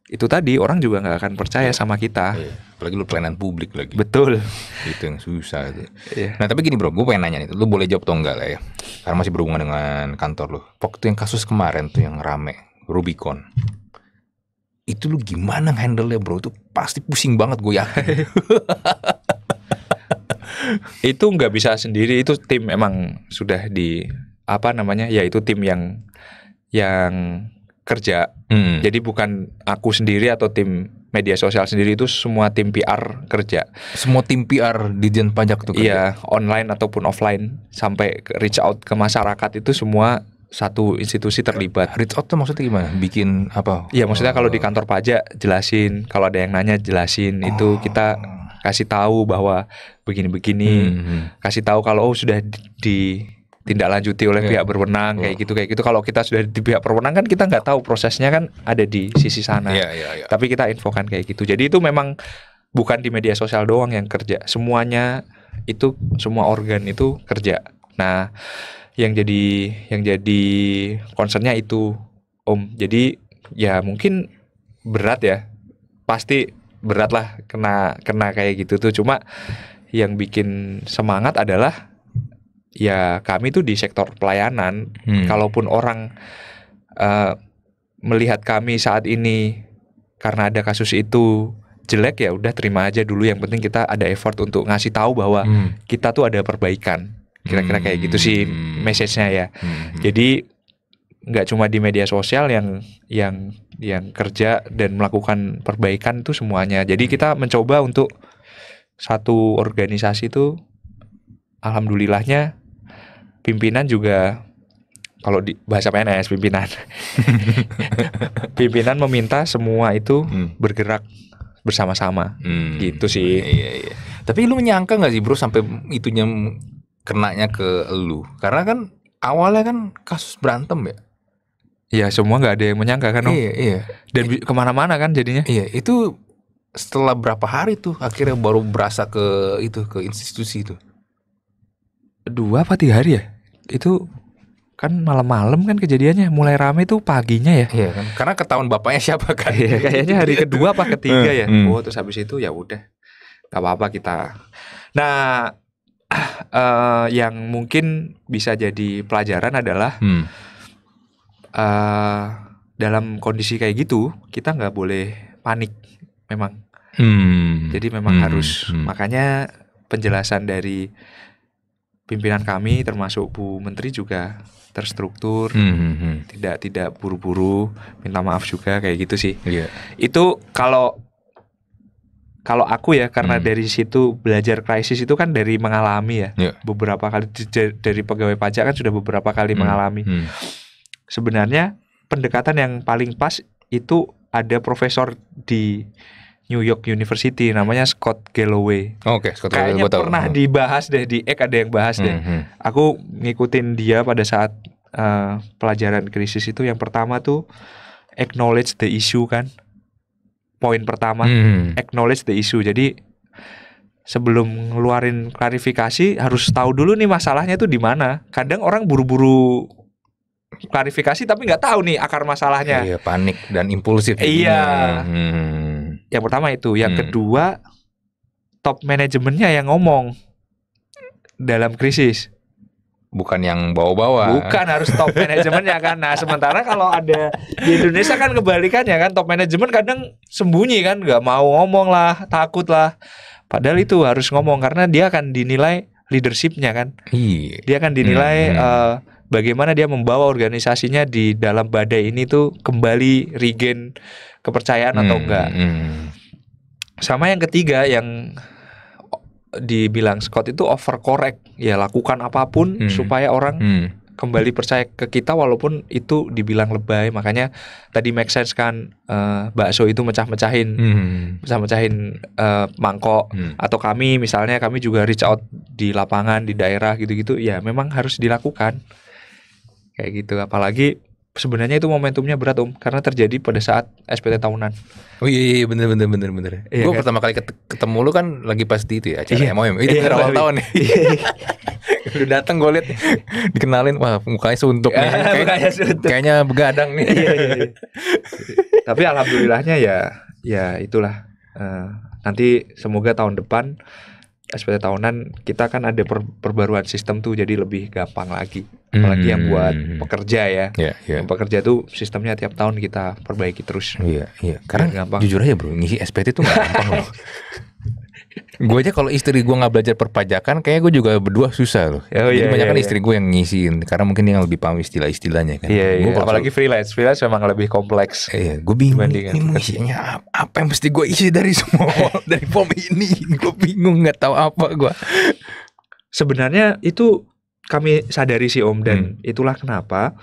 itu tadi orang juga nggak akan percaya sama kita. Apalagi lu pelayanan publik lagi. Betul. Itu yang susah itu. Yeah. Nah tapi gini bro, gue pengen nanya nih, lu boleh jawab atau enggak lah ya, karena masih berhubungan dengan kantor lu. Waktu yang kasus kemarin tuh yang rame Rubicon, itu lu gimana handle-nya bro? Itu pasti pusing banget gue yakin. Itu nggak bisa sendiri, itu tim emang sudah di apa namanya ya itu tim yang yang kerja, hmm. jadi bukan aku sendiri atau tim media sosial sendiri, itu semua tim P R kerja. Semua tim P R di Dirjen Pajak tuh kerja? Iya, online ataupun offline, sampai reach out ke masyarakat itu semua satu institusi terlibat. Reach out tuh maksudnya gimana? Bikin apa? Iya, maksudnya kalau di kantor pajak jelasin, kalau ada yang nanya jelasin, oh. itu kita kasih tahu bahwa begini-begini, hmm. kasih tahu kalau oh sudah di ditindaklanjuti oleh yeah. pihak berwenang kayak gitu kayak gitu. Kalau kita sudah di pihak berwenang kan kita nggak tahu prosesnya kan ada di sisi sana. Yeah, yeah, yeah. Tapi kita infokan kayak gitu. Jadi itu memang bukan di media sosial doang yang kerja. Semuanya itu semua organ itu kerja. Nah, yang jadi yang jadi concernnya itu Om. Jadi ya mungkin berat ya. Pasti berat lah kena kena kayak gitu tuh. Cuma yang bikin semangat adalah ya kami tuh di sektor pelayanan, hmm. kalaupun orang uh, melihat kami saat ini karena ada kasus itu jelek ya udah terima aja dulu. Yang penting kita ada effort untuk ngasih tahu bahwa hmm. kita tuh ada perbaikan. Kira-kira kayak gitu sih message-nya ya. Hmm. Jadi nggak cuma di media sosial yang yang yang kerja dan melakukan perbaikan itu semuanya. Jadi kita mencoba untuk satu organisasi tuh. Alhamdulillahnya pimpinan juga, kalau di bahasa P N S pimpinan pimpinan meminta semua itu hmm. bergerak bersama-sama hmm. gitu sih. Iya, iya. Tapi lu menyangka gak sih bro sampai itunya kenanya ke lu? Karena kan awalnya kan kasus berantem ya. Iya, semua gak ada yang menyangka kan Om. Iya, iya. Dan I- kemana-mana kan jadinya. Iya, itu setelah berapa hari tuh akhirnya baru berasa ke itu, ke institusi itu. Dua apa tiga hari ya, itu kan malam-malam kan kejadiannya, mulai rame tuh paginya ya. Iya kan, karena ketahuan bapaknya siapa kan. Iya, kayaknya hari kedua apa ketiga ya. Hmm. Oh terus habis itu ya udah, nggak apa-apa kita. Nah, uh, yang mungkin bisa jadi pelajaran adalah hmm. uh, dalam kondisi kayak gitu kita nggak boleh panik memang. Hmm. Jadi memang hmm. harus hmm. makanya penjelasan dari pimpinan kami termasuk Bu Menteri juga terstruktur, mm-hmm. tidak tidak buru-buru, minta maaf juga kayak gitu sih. Yeah. Itu kalau kalau aku ya karena mm. dari situ belajar krisis itu kan dari mengalami ya, yeah. beberapa kali dari pegawai pajak kan sudah beberapa kali mm. mengalami. Mm. Sebenarnya pendekatan yang paling pas itu ada profesor di New York University namanya Scott Galloway. Oke, okay, Scott Galloway. Kayaknya pernah dibahas deh di Ek, ada yang bahas deh. Mm-hmm. Aku ngikutin dia pada saat uh, pelajaran krisis itu yang pertama tuh acknowledge the issue kan. Poin pertama, hmm. acknowledge the issue. Jadi sebelum ngeluarin klarifikasi harus tahu dulu nih masalahnya tuh di mana. Kadang orang buru-buru klarifikasi tapi nggak tahu nih akar masalahnya. Iya, panik dan impulsif. Iya. Hmm. Yang pertama itu, yang hmm. kedua top manajemennya yang ngomong dalam krisis. Bukan yang bawa-bawa. Bukan, harus top manajemennya kan. Nah sementara kalau ada di Indonesia kan kebalikannya kan, top manajemen kadang sembunyi kan, nggak mau ngomong lah, takut lah. Padahal itu harus ngomong karena dia akan dinilai leadershipnya kan. Iya. Dia akan dinilai hmm. uh, bagaimana dia membawa organisasinya di dalam badai ini tuh kembali regain kepercayaan hmm. atau enggak. Hmm. Sama yang ketiga yang dibilang Scott itu overcorrect. Ya lakukan apapun hmm. supaya orang hmm. kembali percaya ke kita walaupun itu dibilang lebay. Makanya tadi make sense kan, uh, bakso itu mecah-mecahin hmm. mecah-mecahin uh, mangkok hmm. atau kami misalnya, kami juga reach out di lapangan, di daerah gitu-gitu. Ya memang harus dilakukan kayak gitu. Apalagi sebenarnya itu momentumnya berat Om, karena terjadi pada saat S P T tahunan. Oh iya, iya bener bener bener bener. Iya, gue kan? Pertama kali ketemu lu kan lagi pas di itu ya acara iya, M O M. Itu iya, awal tahun nih. Iya, iya. Lu datang gue liat dikenalin, wah mukanya suntuk nih. Kay kayaknya begadang nih. Iya, iya, iya. Tapi alhamdulillahnya ya, ya itulah. Uh, nanti semoga tahun depan S P T tahunan kita kan ada per perbaruan sistem tuh, jadi lebih gampang lagi. Apalagi mm, yang buat pekerja ya, yeah, yeah. Yang pekerja tuh sistemnya tiap tahun kita perbaiki terus. Iya, yeah, yeah. Karena gampang. Jujur aja bro, ngisi S P T tuh gak gampang loh. Gue aja kalau istri gue gak belajar perpajakan, kayaknya gue juga berdua susah loh. Oh, jadi yeah, banyak kan yeah, istri yeah. gue yang ngisiin, karena mungkin dia lebih paham istilah-istilahnya kan. Yeah, yeah. Apalagi freelance, freelance memang lebih kompleks. Iya, yeah, gue bingung. Ini isinya apa yang mesti gue isi dari semua dari form ini? Gue bingung, gak tahu apa gue. Sebenarnya itu kami sadari sih Om, dan hmm. itulah kenapa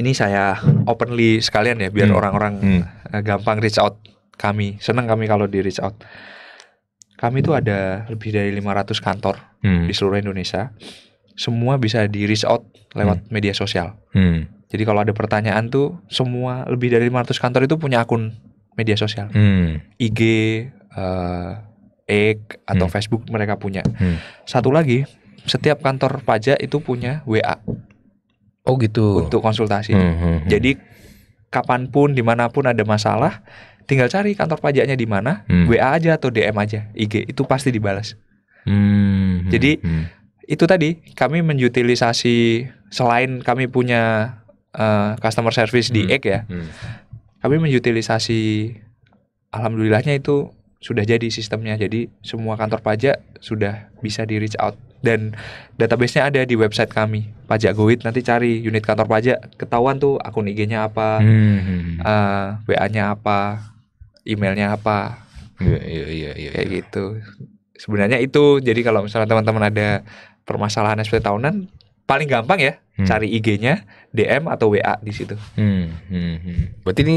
ini saya openly sekalian ya, biar orang-orang hmm. hmm. gampang reach out kami. Senang kami kalau di reach out. Kami tuh ada lebih dari lima ratus kantor hmm. di seluruh Indonesia. Semua bisa di reach out lewat hmm. media sosial. Hmm. Jadi kalau ada pertanyaan tuh, semua lebih dari lima ratus kantor itu punya akun media sosial. Hmm. I G, uh, X atau hmm. Facebook mereka punya. Hmm. Satu lagi, setiap kantor pajak itu punya W A. Oh gitu. Untuk konsultasi. Hmm, hmm, hmm. Jadi kapanpun, dimanapun ada masalah, tinggal cari kantor pajaknya di mana, hmm. W A aja atau D M aja, I G itu pasti dibalas. Hmm, Jadi hmm. itu tadi kami menyutilisasi, selain kami punya uh, customer service hmm. di X ya, hmm. kami menyutilisasi. Alhamdulillahnya itu sudah jadi sistemnya, jadi semua kantor pajak sudah bisa di reach out, dan databasenya ada di website kami Pajak Goit. Nanti cari unit kantor pajak, ketahuan tuh akun I G-nya apa, hmm. uh, W A-nya apa, emailnya apa, ya, ya, ya, ya, kayak ya. Gitu. Sebenarnya itu, jadi kalau misalnya teman-teman ada permasalahan S P T tahunan, paling gampang ya hmm. cari I G-nya, D M atau W A di situ. Hmm, hmm, hmm. Berarti ini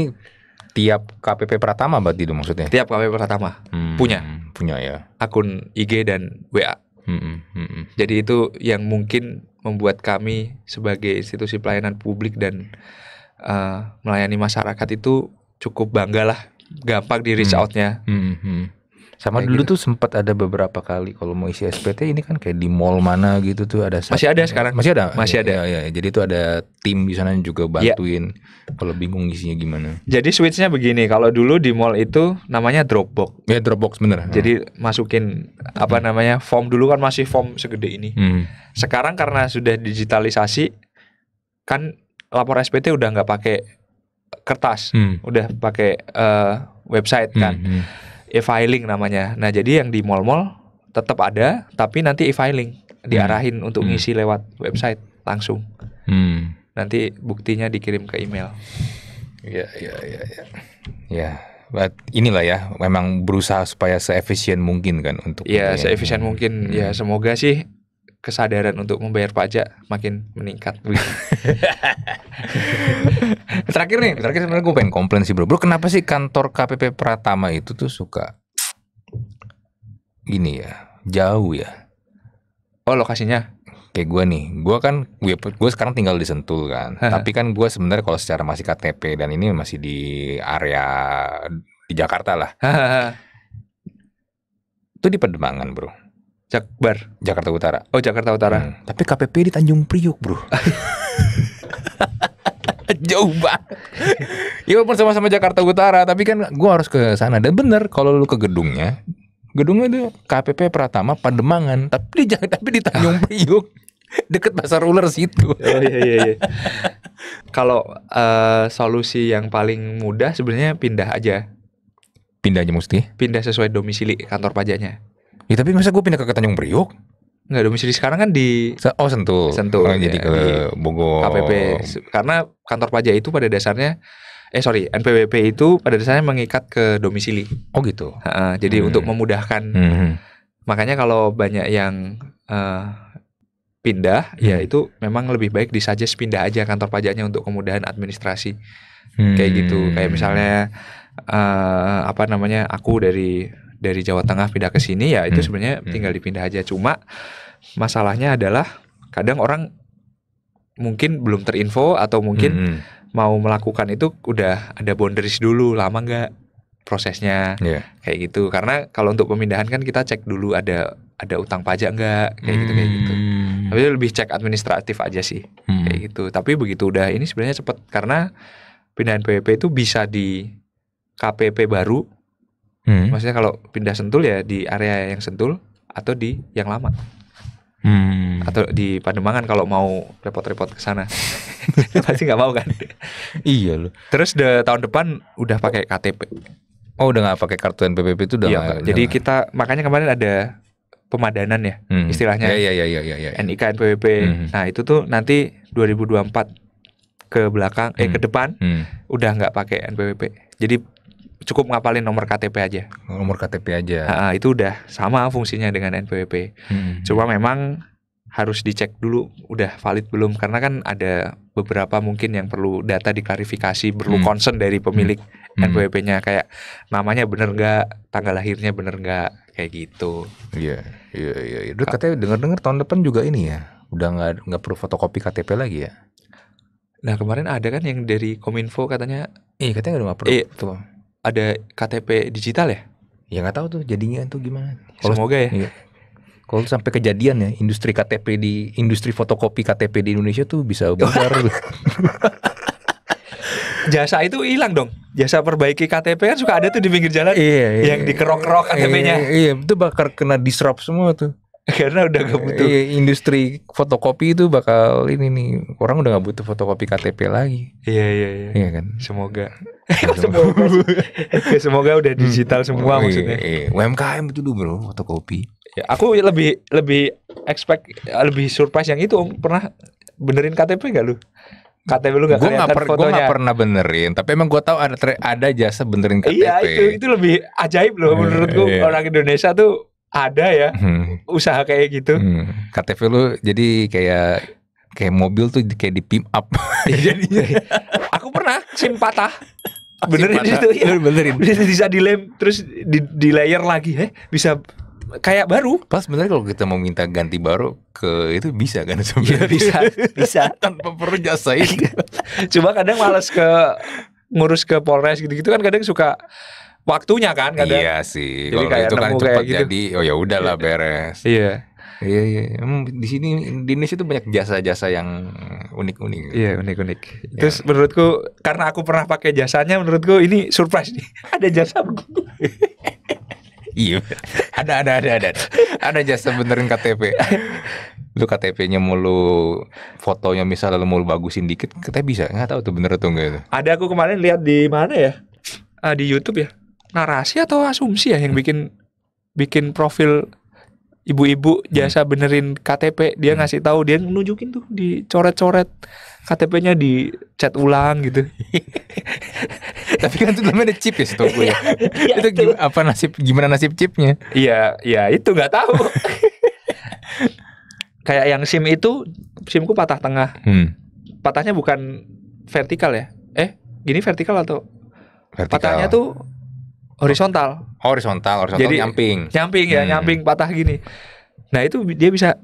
tiap K P P Pratama berarti itu maksudnya? Tiap K P P Pratama hmm, punya punya ya akun I G dan W A. Hmm, hmm, hmm. Jadi itu yang mungkin membuat kami sebagai institusi pelayanan publik dan uh, melayani masyarakat itu cukup bangga lah, gampang di reach outnya. Hmm, hmm, hmm. Sama kayak dulu gitu. Tuh sempat ada beberapa kali kalau mau isi S P T ini kan kayak di mall mana gitu tuh ada. Masih ada sekarang. Masih ada. Masih ada. Ya, ya, ya. Jadi tuh ada tim di sana juga bantuin ya. Kalau bingung isinya gimana. Jadi switchnya begini, kalau dulu di mall itu namanya Dropbox. Ya Dropbox bener. Jadi hmm. masukin apa namanya form, dulu kan masih form segede ini. Hmm. Sekarang karena sudah digitalisasi kan, lapor S P T udah nggak pakai kertas, hmm. udah pakai uh, website kan. Hmm, hmm. E-filing namanya. Nah jadi yang di mall-mall tetap ada, tapi nanti e-filing diarahin hmm. untuk ngisi lewat website langsung. Hmm. Nanti buktinya dikirim ke email. Ya, ya, ya, ya. Ya, but inilah ya. Memang berusaha supaya seefisien mungkin kan untuk. Ya, seefisien mungkin. Hmm. Ya, semoga sih kesadaran untuk membayar pajak makin meningkat. Terakhir nih, terakhir sebenarnya gue pengen komplain sih bro. Bro, kenapa sih kantor K P P Pratama itu tuh suka gini ya, jauh ya? Oh lokasinya? kayak gue nih, gue kan gue, gue sekarang tinggal di Sentul kan, tapi kan gue sebenarnya kalau secara masih K T P dan ini masih di area di Jakarta lah. Itu di Pademangan bro. Jakbar, Jakarta Utara. Oh Jakarta Utara. Hmm. Tapi K P P di Tanjung Priok bro. Jauh banget. Ya walaupun sama-sama Jakarta Utara, tapi kan gue harus ke sana. Dan bener kalau lu ke gedungnya, gedungnya itu K P P Pratama Pademangan, tapi di tapi di Tanjung Priok, deket pasar ular situ. Oh iya iya. iya. Kalau uh, solusi yang paling mudah sebenarnya pindah aja. Pindah aja mesti. Pindah sesuai domisili kantor pajaknya. Ya tapi masa gue pindah ke Tanjung Priok? Nggak, domisili sekarang kan di oh Sentul, Sentul oh, jadi ya, ke Bogor K P P karena kantor pajak itu pada dasarnya eh sorry N P W P itu pada dasarnya mengikat ke domisili. Oh gitu. Ha-ha, jadi hmm. untuk memudahkan hmm. makanya kalau banyak yang uh, pindah hmm. ya itu memang lebih baik disuggest pindah aja kantor pajaknya untuk kemudahan administrasi hmm. kayak gitu, kayak misalnya uh, apa namanya aku dari dari Jawa Tengah pindah ke sini ya itu hmm. sebenarnya hmm. tinggal dipindah aja. Cuma masalahnya adalah kadang orang mungkin belum terinfo atau mungkin hmm. mau melakukan itu udah ada boundaries dulu, lama nggak prosesnya yeah. kayak gitu. Karena kalau untuk pemindahan kan kita cek dulu ada ada utang pajak nggak kayak hmm. gitu kayak gitu. Tapi lebih cek administratif aja sih hmm. kayak gitu. Tapi begitu udah ini sebenarnya cepet karena pindahan P W P itu bisa di K P P baru. Hmm. Maksudnya kalau pindah Sentul ya di area yang Sentul atau di yang lama hmm. atau di Pademangan kalau mau repot-repot ke sana. Pasti nggak mau kan? Iya loh. Terus de, tahun depan udah pakai K T P. Oh udah nggak pakai kartu N P W P itu udah. Iya, gak, jadi udah kita gak. Makanya kemarin ada pemadanan ya hmm. istilahnya. Ya, ya, ya, ya, ya, ya. N I K N P W P. Hmm. Nah itu tuh nanti dua ribu dua puluh empat ke belakang hmm. eh ke depan hmm. udah nggak pakai N P W P. Jadi cukup ngapalin nomor K T P aja. Nomor K T P aja. Ha, itu udah sama fungsinya dengan N P W P. Hmm. Cuma memang harus dicek dulu udah valid belum karena kan ada beberapa mungkin yang perlu data diklarifikasi, perlu hmm. concern dari pemilik hmm. N P W P-nya kayak namanya bener nggak, tanggal lahirnya bener nggak, kayak gitu. Iya, iya, iya. Udah katanya dengar-dengar tahun depan juga ini ya, udah nggak nggak perlu fotokopi K T P lagi ya. Nah kemarin ada kan yang dari Kominfo katanya, iya katanya udah nggak perlu. Iya. Tuh. Ada K T P digital ya? Ya nggak tahu tuh jadinya tuh gimana. Kalo, semoga ya. Iya. Kalau sampai kejadian ya industri K T P di industri fotokopi K T P di Indonesia tuh bisa bubar. Jasa itu hilang dong. Jasa perbaiki K T P kan suka ada tuh di pinggir jalan. Iya, yang iya, dikerok-kerok K T P-nya. Iya, iya, itu bakal kena disrupt semua tuh. Karena udah nggak butuh. Iya, industri fotokopi itu bakal ini nih orang udah nggak butuh fotokopi K T P lagi. Iya iya iya. Iya kan. Semoga. Semoga. Semoga udah digital hmm. semua oh, maksudnya. Iya, iya. U M K M itu dulu bro fotokopi. Ya, aku lebih lebih expect lebih surprise yang itu. Om pernah benerin K T P nggak lu? K T P lu nggak kelihatan per, fotonya. Gue nggak pernah benerin, tapi emang gue tahu ada ada jasa benerin K T P. Iya itu itu lebih ajaib loh menurutku iya, iya. Orang Indonesia tuh. Ada ya hmm. usaha kayak gitu hmm. K T P lu jadi kayak kayak mobil tuh kayak di pimp up. Jadinya aku pernah SIM patah benerin itu ya benerin bisa dilem terus di, di layer lagi eh bisa kayak baru pas bener kalau kita mau minta ganti baru ke itu bisa kan sebenarnya ya, bisa bisa tanpa perlu jasa itu. Cuma kadang malas ke ngurus ke Polres gitu-gitu kan kadang suka waktunya kan kadang. Iya sih. Kalau itu kan cepat gitu. Jadi oh ya udahlah beres. Iya. Iya iya. Di sini di Indonesia itu banyak jasa-jasa yang unik-unik. Iya, unik-unik. Ya. Terus menurutku karena aku pernah pakai jasanya menurutku ini surprise nih. Ada jasa begitu. Iya. Ada ada ada ada. Ada jasa benerin K T P. Lu K T P-nya mau lu fotonya misalnya lu mau lu bagusin dikit, kita bisa. Enggak tahu tuh bener atau enggak itu. Ada aku kemarin lihat di mana ya? Ah, di YouTube ya. Narasi atau asumsi ya yang bikin bikin profil ibu-ibu jasa benerin K T P, dia ngasih tahu, dia nunjukin tuh dicoret-coret K T P-nya, dicat ulang gitu. Tapi kan itu namanya chip ya setahu gue. Itu gimana, apa nasib gimana nasib chipnya? Iya, ya itu nggak tahu. Kayak yang SIM itu, SIMku patah tengah. Hmm. Patahnya bukan vertikal ya? Eh, gini vertikal atau? Vertikal. Patahnya tuh horizontal. Horizontal, horizontal. Jadi nyamping. Nyamping ya, hmm. nyamping patah gini. Nah, itu dia bisa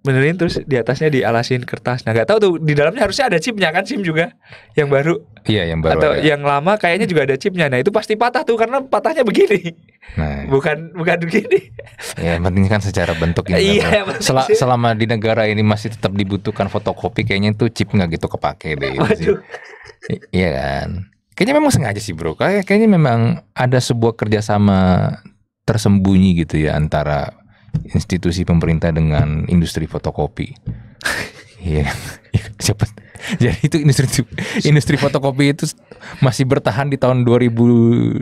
benerin, terus di atasnya dialasin kertas. Nah gak tahu tuh di dalamnya harusnya ada chipnya kan, SIM juga yang baru. Iya yang baru. Atau ada. Yang lama kayaknya juga ada chipnya. Nah itu pasti patah tuh karena patahnya begini. Nah, bukan bukan begini. Ya yang penting kan secara bentuk. Iya. Sel selama di negara ini masih tetap dibutuhkan fotokopi, kayaknya tuh chip nggak gitu kepake deh. Waduh. Iya kan. Kayaknya memang sengaja sih bro. Kayaknya memang ada sebuah kerjasama tersembunyi gitu ya antara institusi pemerintah dengan industri fotokopi. Iya. Cepat. Jadi itu industri industri fotokopi itu masih bertahan di tahun dua ribu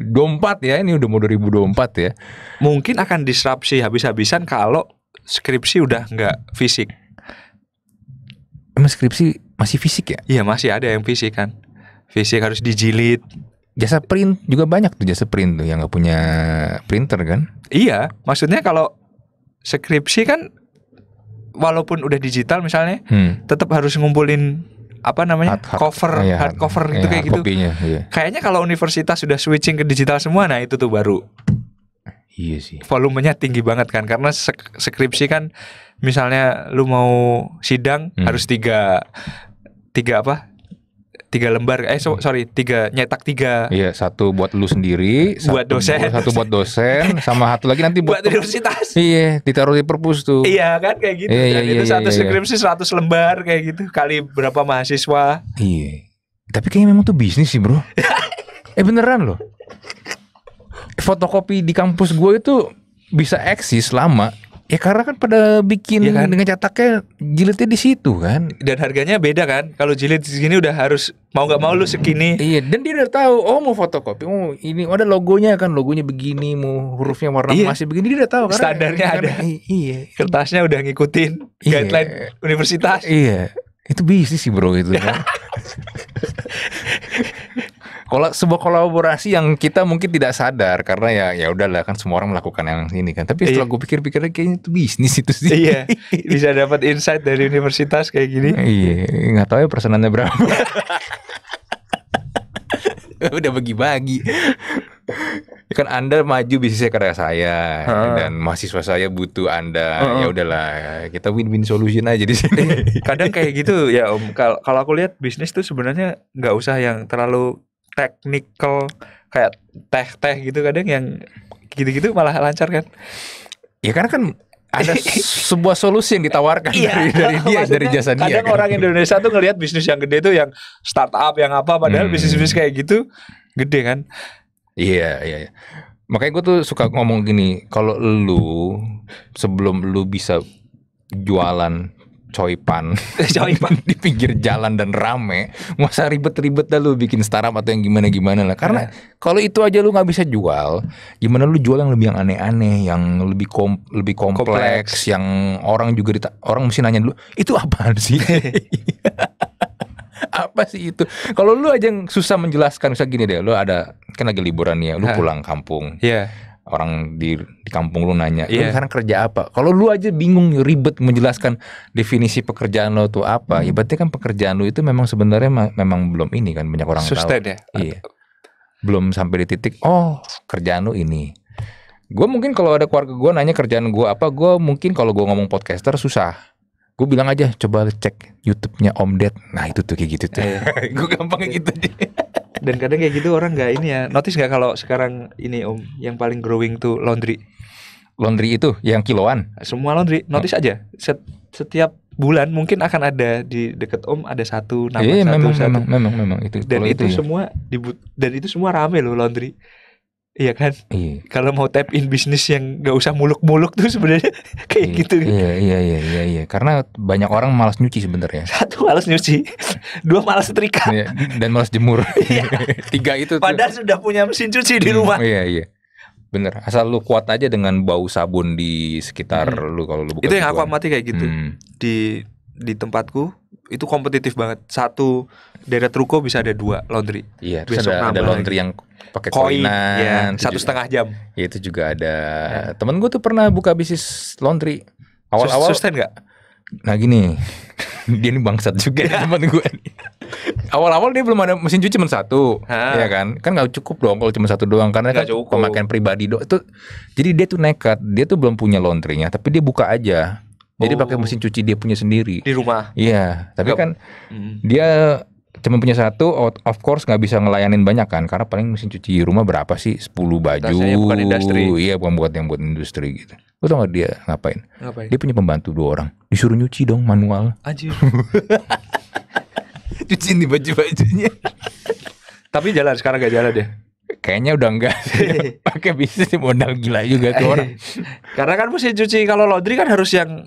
dua puluh empat ya. Ini udah mau dua ribu dua puluh empat ya. Mungkin akan disrupsi habis-habisan kalau skripsi udah nggak fisik. Emang skripsi masih fisik ya? Iya, masih ada yang fisik kan. Fisik harus dijilid. Jasa print juga banyak tuh, jasa print tuh yang nggak punya printer kan? Iya, maksudnya kalau skripsi kan walaupun udah digital misalnya, hmm. tetap harus ngumpulin apa namanya hard, hard, cover, iya, hard cover iya, gitu iya, kayak gitu. Kopinya, iya. Kayaknya kalau universitas sudah switching ke digital semua, nah itu tuh baru. Iya sih. Volumenya tinggi banget kan, karena skripsi kan misalnya lu mau sidang hmm. harus tiga tiga apa? tiga lembar, eh so, sorry tiga nyetak tiga. Iya, satu buat lu sendiri, buat satu dosen, buat, satu buat dosen, sama satu lagi nanti buat, buat universitas. Iya, ditaruh di perpus tuh. Iya kan kayak gitu. Iya, iya, itu iya, satu iya, skripsi seratus lembar kayak gitu kali berapa mahasiswa. Iya. Tapi kayaknya memang tuh bisnis sih bro. Eh beneran loh. Fotokopi di kampus gue itu bisa eksis lama. Ya karena kan pada bikin ya kan? Dengan cetaknya jilidnya di situ kan, dan harganya beda kan. Kalau jilid segini udah harus mau nggak mau lu segini. Iya, dan dia udah tahu oh mau fotokopi, oh ini oh, ada logonya kan, logonya begini, mau hurufnya warna iya. masih begini, dia udah tahu karena standarnya ada. Iya, kertasnya udah ngikutin iya. guideline universitas. Iya, itu bisnis sih bro itu. Kan? Kalau sebuah kolaborasi yang kita mungkin tidak sadar karena ya ya udahlah kan semua orang melakukan yang ini kan, tapi setelah iya. gue pikir-pikir kayaknya itu bisnis itu sih. Iya, bisa dapat insight dari universitas kayak gini. Iya, nggak tahu ya persenannya berapa. Udah bagi-bagi. Kan Anda maju bisnisnya karya saya hmm. dan mahasiswa saya butuh Anda. Hmm. Ya udahlah, kita win-win solution aja di sini. Kadang kayak gitu ya Om. Kalau aku lihat bisnis tuh sebenarnya nggak usah yang terlalu teknikal kayak teh-teh gitu, kadang yang gitu-gitu malah lancar kan. Ya karena kan ada sebuah solusi yang ditawarkan iya, dari, dari dia, dari jasa dia. Kadang kan? Orang Indonesia tuh ngelihat bisnis yang gede tuh yang startup yang apa, padahal hmm. bisnis-bisnis kayak gitu gede kan. Iya, iya, iya. Makanya gue tuh suka ngomong gini, kalau lu sebelum lu bisa jualan coipan coipan di pinggir jalan dan rame, nggak usah ribet-ribet dah lu bikin startup atau yang gimana-gimana lah. Karena kalau itu aja lu nggak bisa jual, gimana lu jual yang lebih yang aneh-aneh, yang lebih kom lebih kompleks, kompleks, yang orang juga orang mesti nanya dulu, itu apaan sih? Apa sih itu? Kalau lu aja yang susah menjelaskan, misalnya gini deh, lu ada kan lagi liburan ya, lu pulang kampung. Iya. Yeah. Orang di, di kampung lu nanya, yeah. lu sekarang kerja apa? Kalau lu aja bingung ribet menjelaskan definisi pekerjaan lu tuh apa, ya berarti kan pekerjaan lu itu memang sebenarnya memang belum ini kan, banyak orang sustain tahu. Ya? Iya. Belum sampai di titik, oh kerjaan lu ini. Gue mungkin kalau ada keluarga gue nanya kerjaan gue apa, gue mungkin kalau gue ngomong podcaster susah. Gue bilang aja coba cek YouTube-nya Om Ded. Nah itu tuh kayak gitu tuh. Eh. Gue gampang kayak gitu deh. Dan kadang kayak gitu orang nggak ini ya. Notice nggak kalau sekarang ini Om, yang paling growing tuh laundry. Laundry itu yang kiloan. Semua laundry. Notice hmm. aja. Set, setiap bulan mungkin akan ada di deket Om ada satu nama eh, satu memang, satu. Memang, memang, memang itu. Dan itu, itu ya. semua dibut. Dan itu semua rame loh laundry. Iya kan? Iya. Kalau mau tap in bisnis yang gak usah muluk-muluk tuh sebenarnya kayak iya, gitu. Iya, iya, iya, iya, iya. Karena banyak orang malas nyuci sebenarnya. Satu malas nyuci, dua malas setrika, iya, dan malas jemur. Iya. Tiga itu. Padahal tuh. Sudah punya mesin cuci di rumah. Iya, iya. Bener. Asal lu kuat aja dengan bau sabun di sekitar hmm. lu kalau lu buka. Itu yang aku amati kayak gitu hmm. di di tempatku. Itu kompetitif banget. Satu daerah ruko bisa ada dua laundry. Iya. Terus ada, ada laundry lagi. Yang pakai koinan ya, satu setengah jam. Ya, itu juga ada. Ya. Temen gue tuh pernah buka bisnis laundry. Awal-awal sustain nggak? Nah gini, dia ini bangsat juga ya. Temen gue. Awal-awal dia belum ada mesin cuci cuma satu, ha. Ya kan? Kan nggak cukup dong kalau cuma satu doang karena gak kan cukup. Pemakaian pribadi dong. Itu jadi dia tuh nekat. Dia tuh belum punya laundrynya, tapi dia buka aja. Jadi oh. pakai mesin cuci dia punya sendiri di rumah. Iya, tapi Gap. kan hmm. dia cuma punya satu, of course nggak bisa ngelayanin banyak kan, karena paling mesin cuci rumah berapa sih, sepuluh baju. Bukan industri. Iya, bukan buat yang buat industri gitu. Lo tau gak dia ngapain? Ngapain? Dia punya pembantu dua orang, disuruh nyuci dong manual. Anjir. Cuciin di baju-bajunya. Tapi jalan sekarang gak jalan deh. Kayaknya udah enggak sih. Pakai bisnis modal gila juga tuh orang. Karena kan mesti cuci, kalau laundry kan harus yang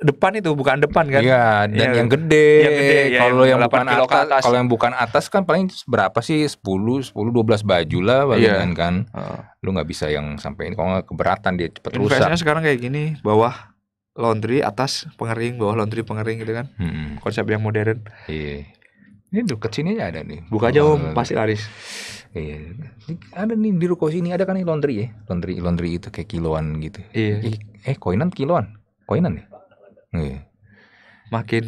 depan itu, bukan depan kan? Iya, dan ya, yang gede. Yang gede ya, kalau yang, yang bukan atas, atas. Kalau yang bukan atas kan paling berapa sih? sepuluh, sepuluh dua belas baju lah bagian ya. kan. Oh. Lu nggak bisa yang sampai ini, kalau nggak keberatan dia cepet rusak. Investnya sekarang kayak gini, bawah laundry, atas pengering, bawah laundry pengering gitu kan. Hmm. Konsep yang modern. Iya. Ini deket sini aja ada nih. Buka aja om, pasti laris. Iya. Ada nih di ruko sini, ada kan nih laundry ya. Laundry laundry itu kayak kiloan gitu. Iya. Eh, koinan kiloan. Koinan ya? Iya. Makin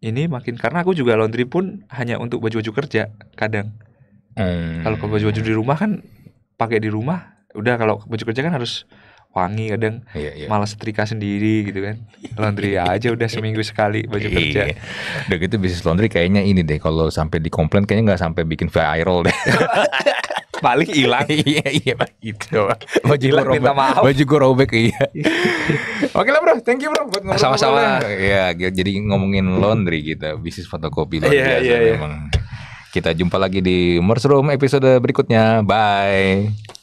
ini makin, karena aku juga laundry pun hanya untuk baju-baju kerja kadang. Hmm. Kalau baju-baju di rumah kan pakai di rumah. Udah, kalau baju kerja kan harus wangi kadang, iya, iya. malah setrika sendiri gitu kan. Laundry aja udah seminggu sekali baju kerja. Iya. Udah gitu bisnis laundry kayaknya ini deh, kalau sampai dikomplain kayaknya nggak sampai bikin viral deh. Paling hilang. Iya iya gitu. Baju gua robek. Minta maaf. Baju gua robek iya. Oke lah bro, thank you bro buat ngomong. Sama-sama. Iya, jadi ngomongin laundry kita, bisnis fotokopi luar biasa iya, iya, memang. Iya. Kita jumpa lagi di Bers Room episode berikutnya. Bye.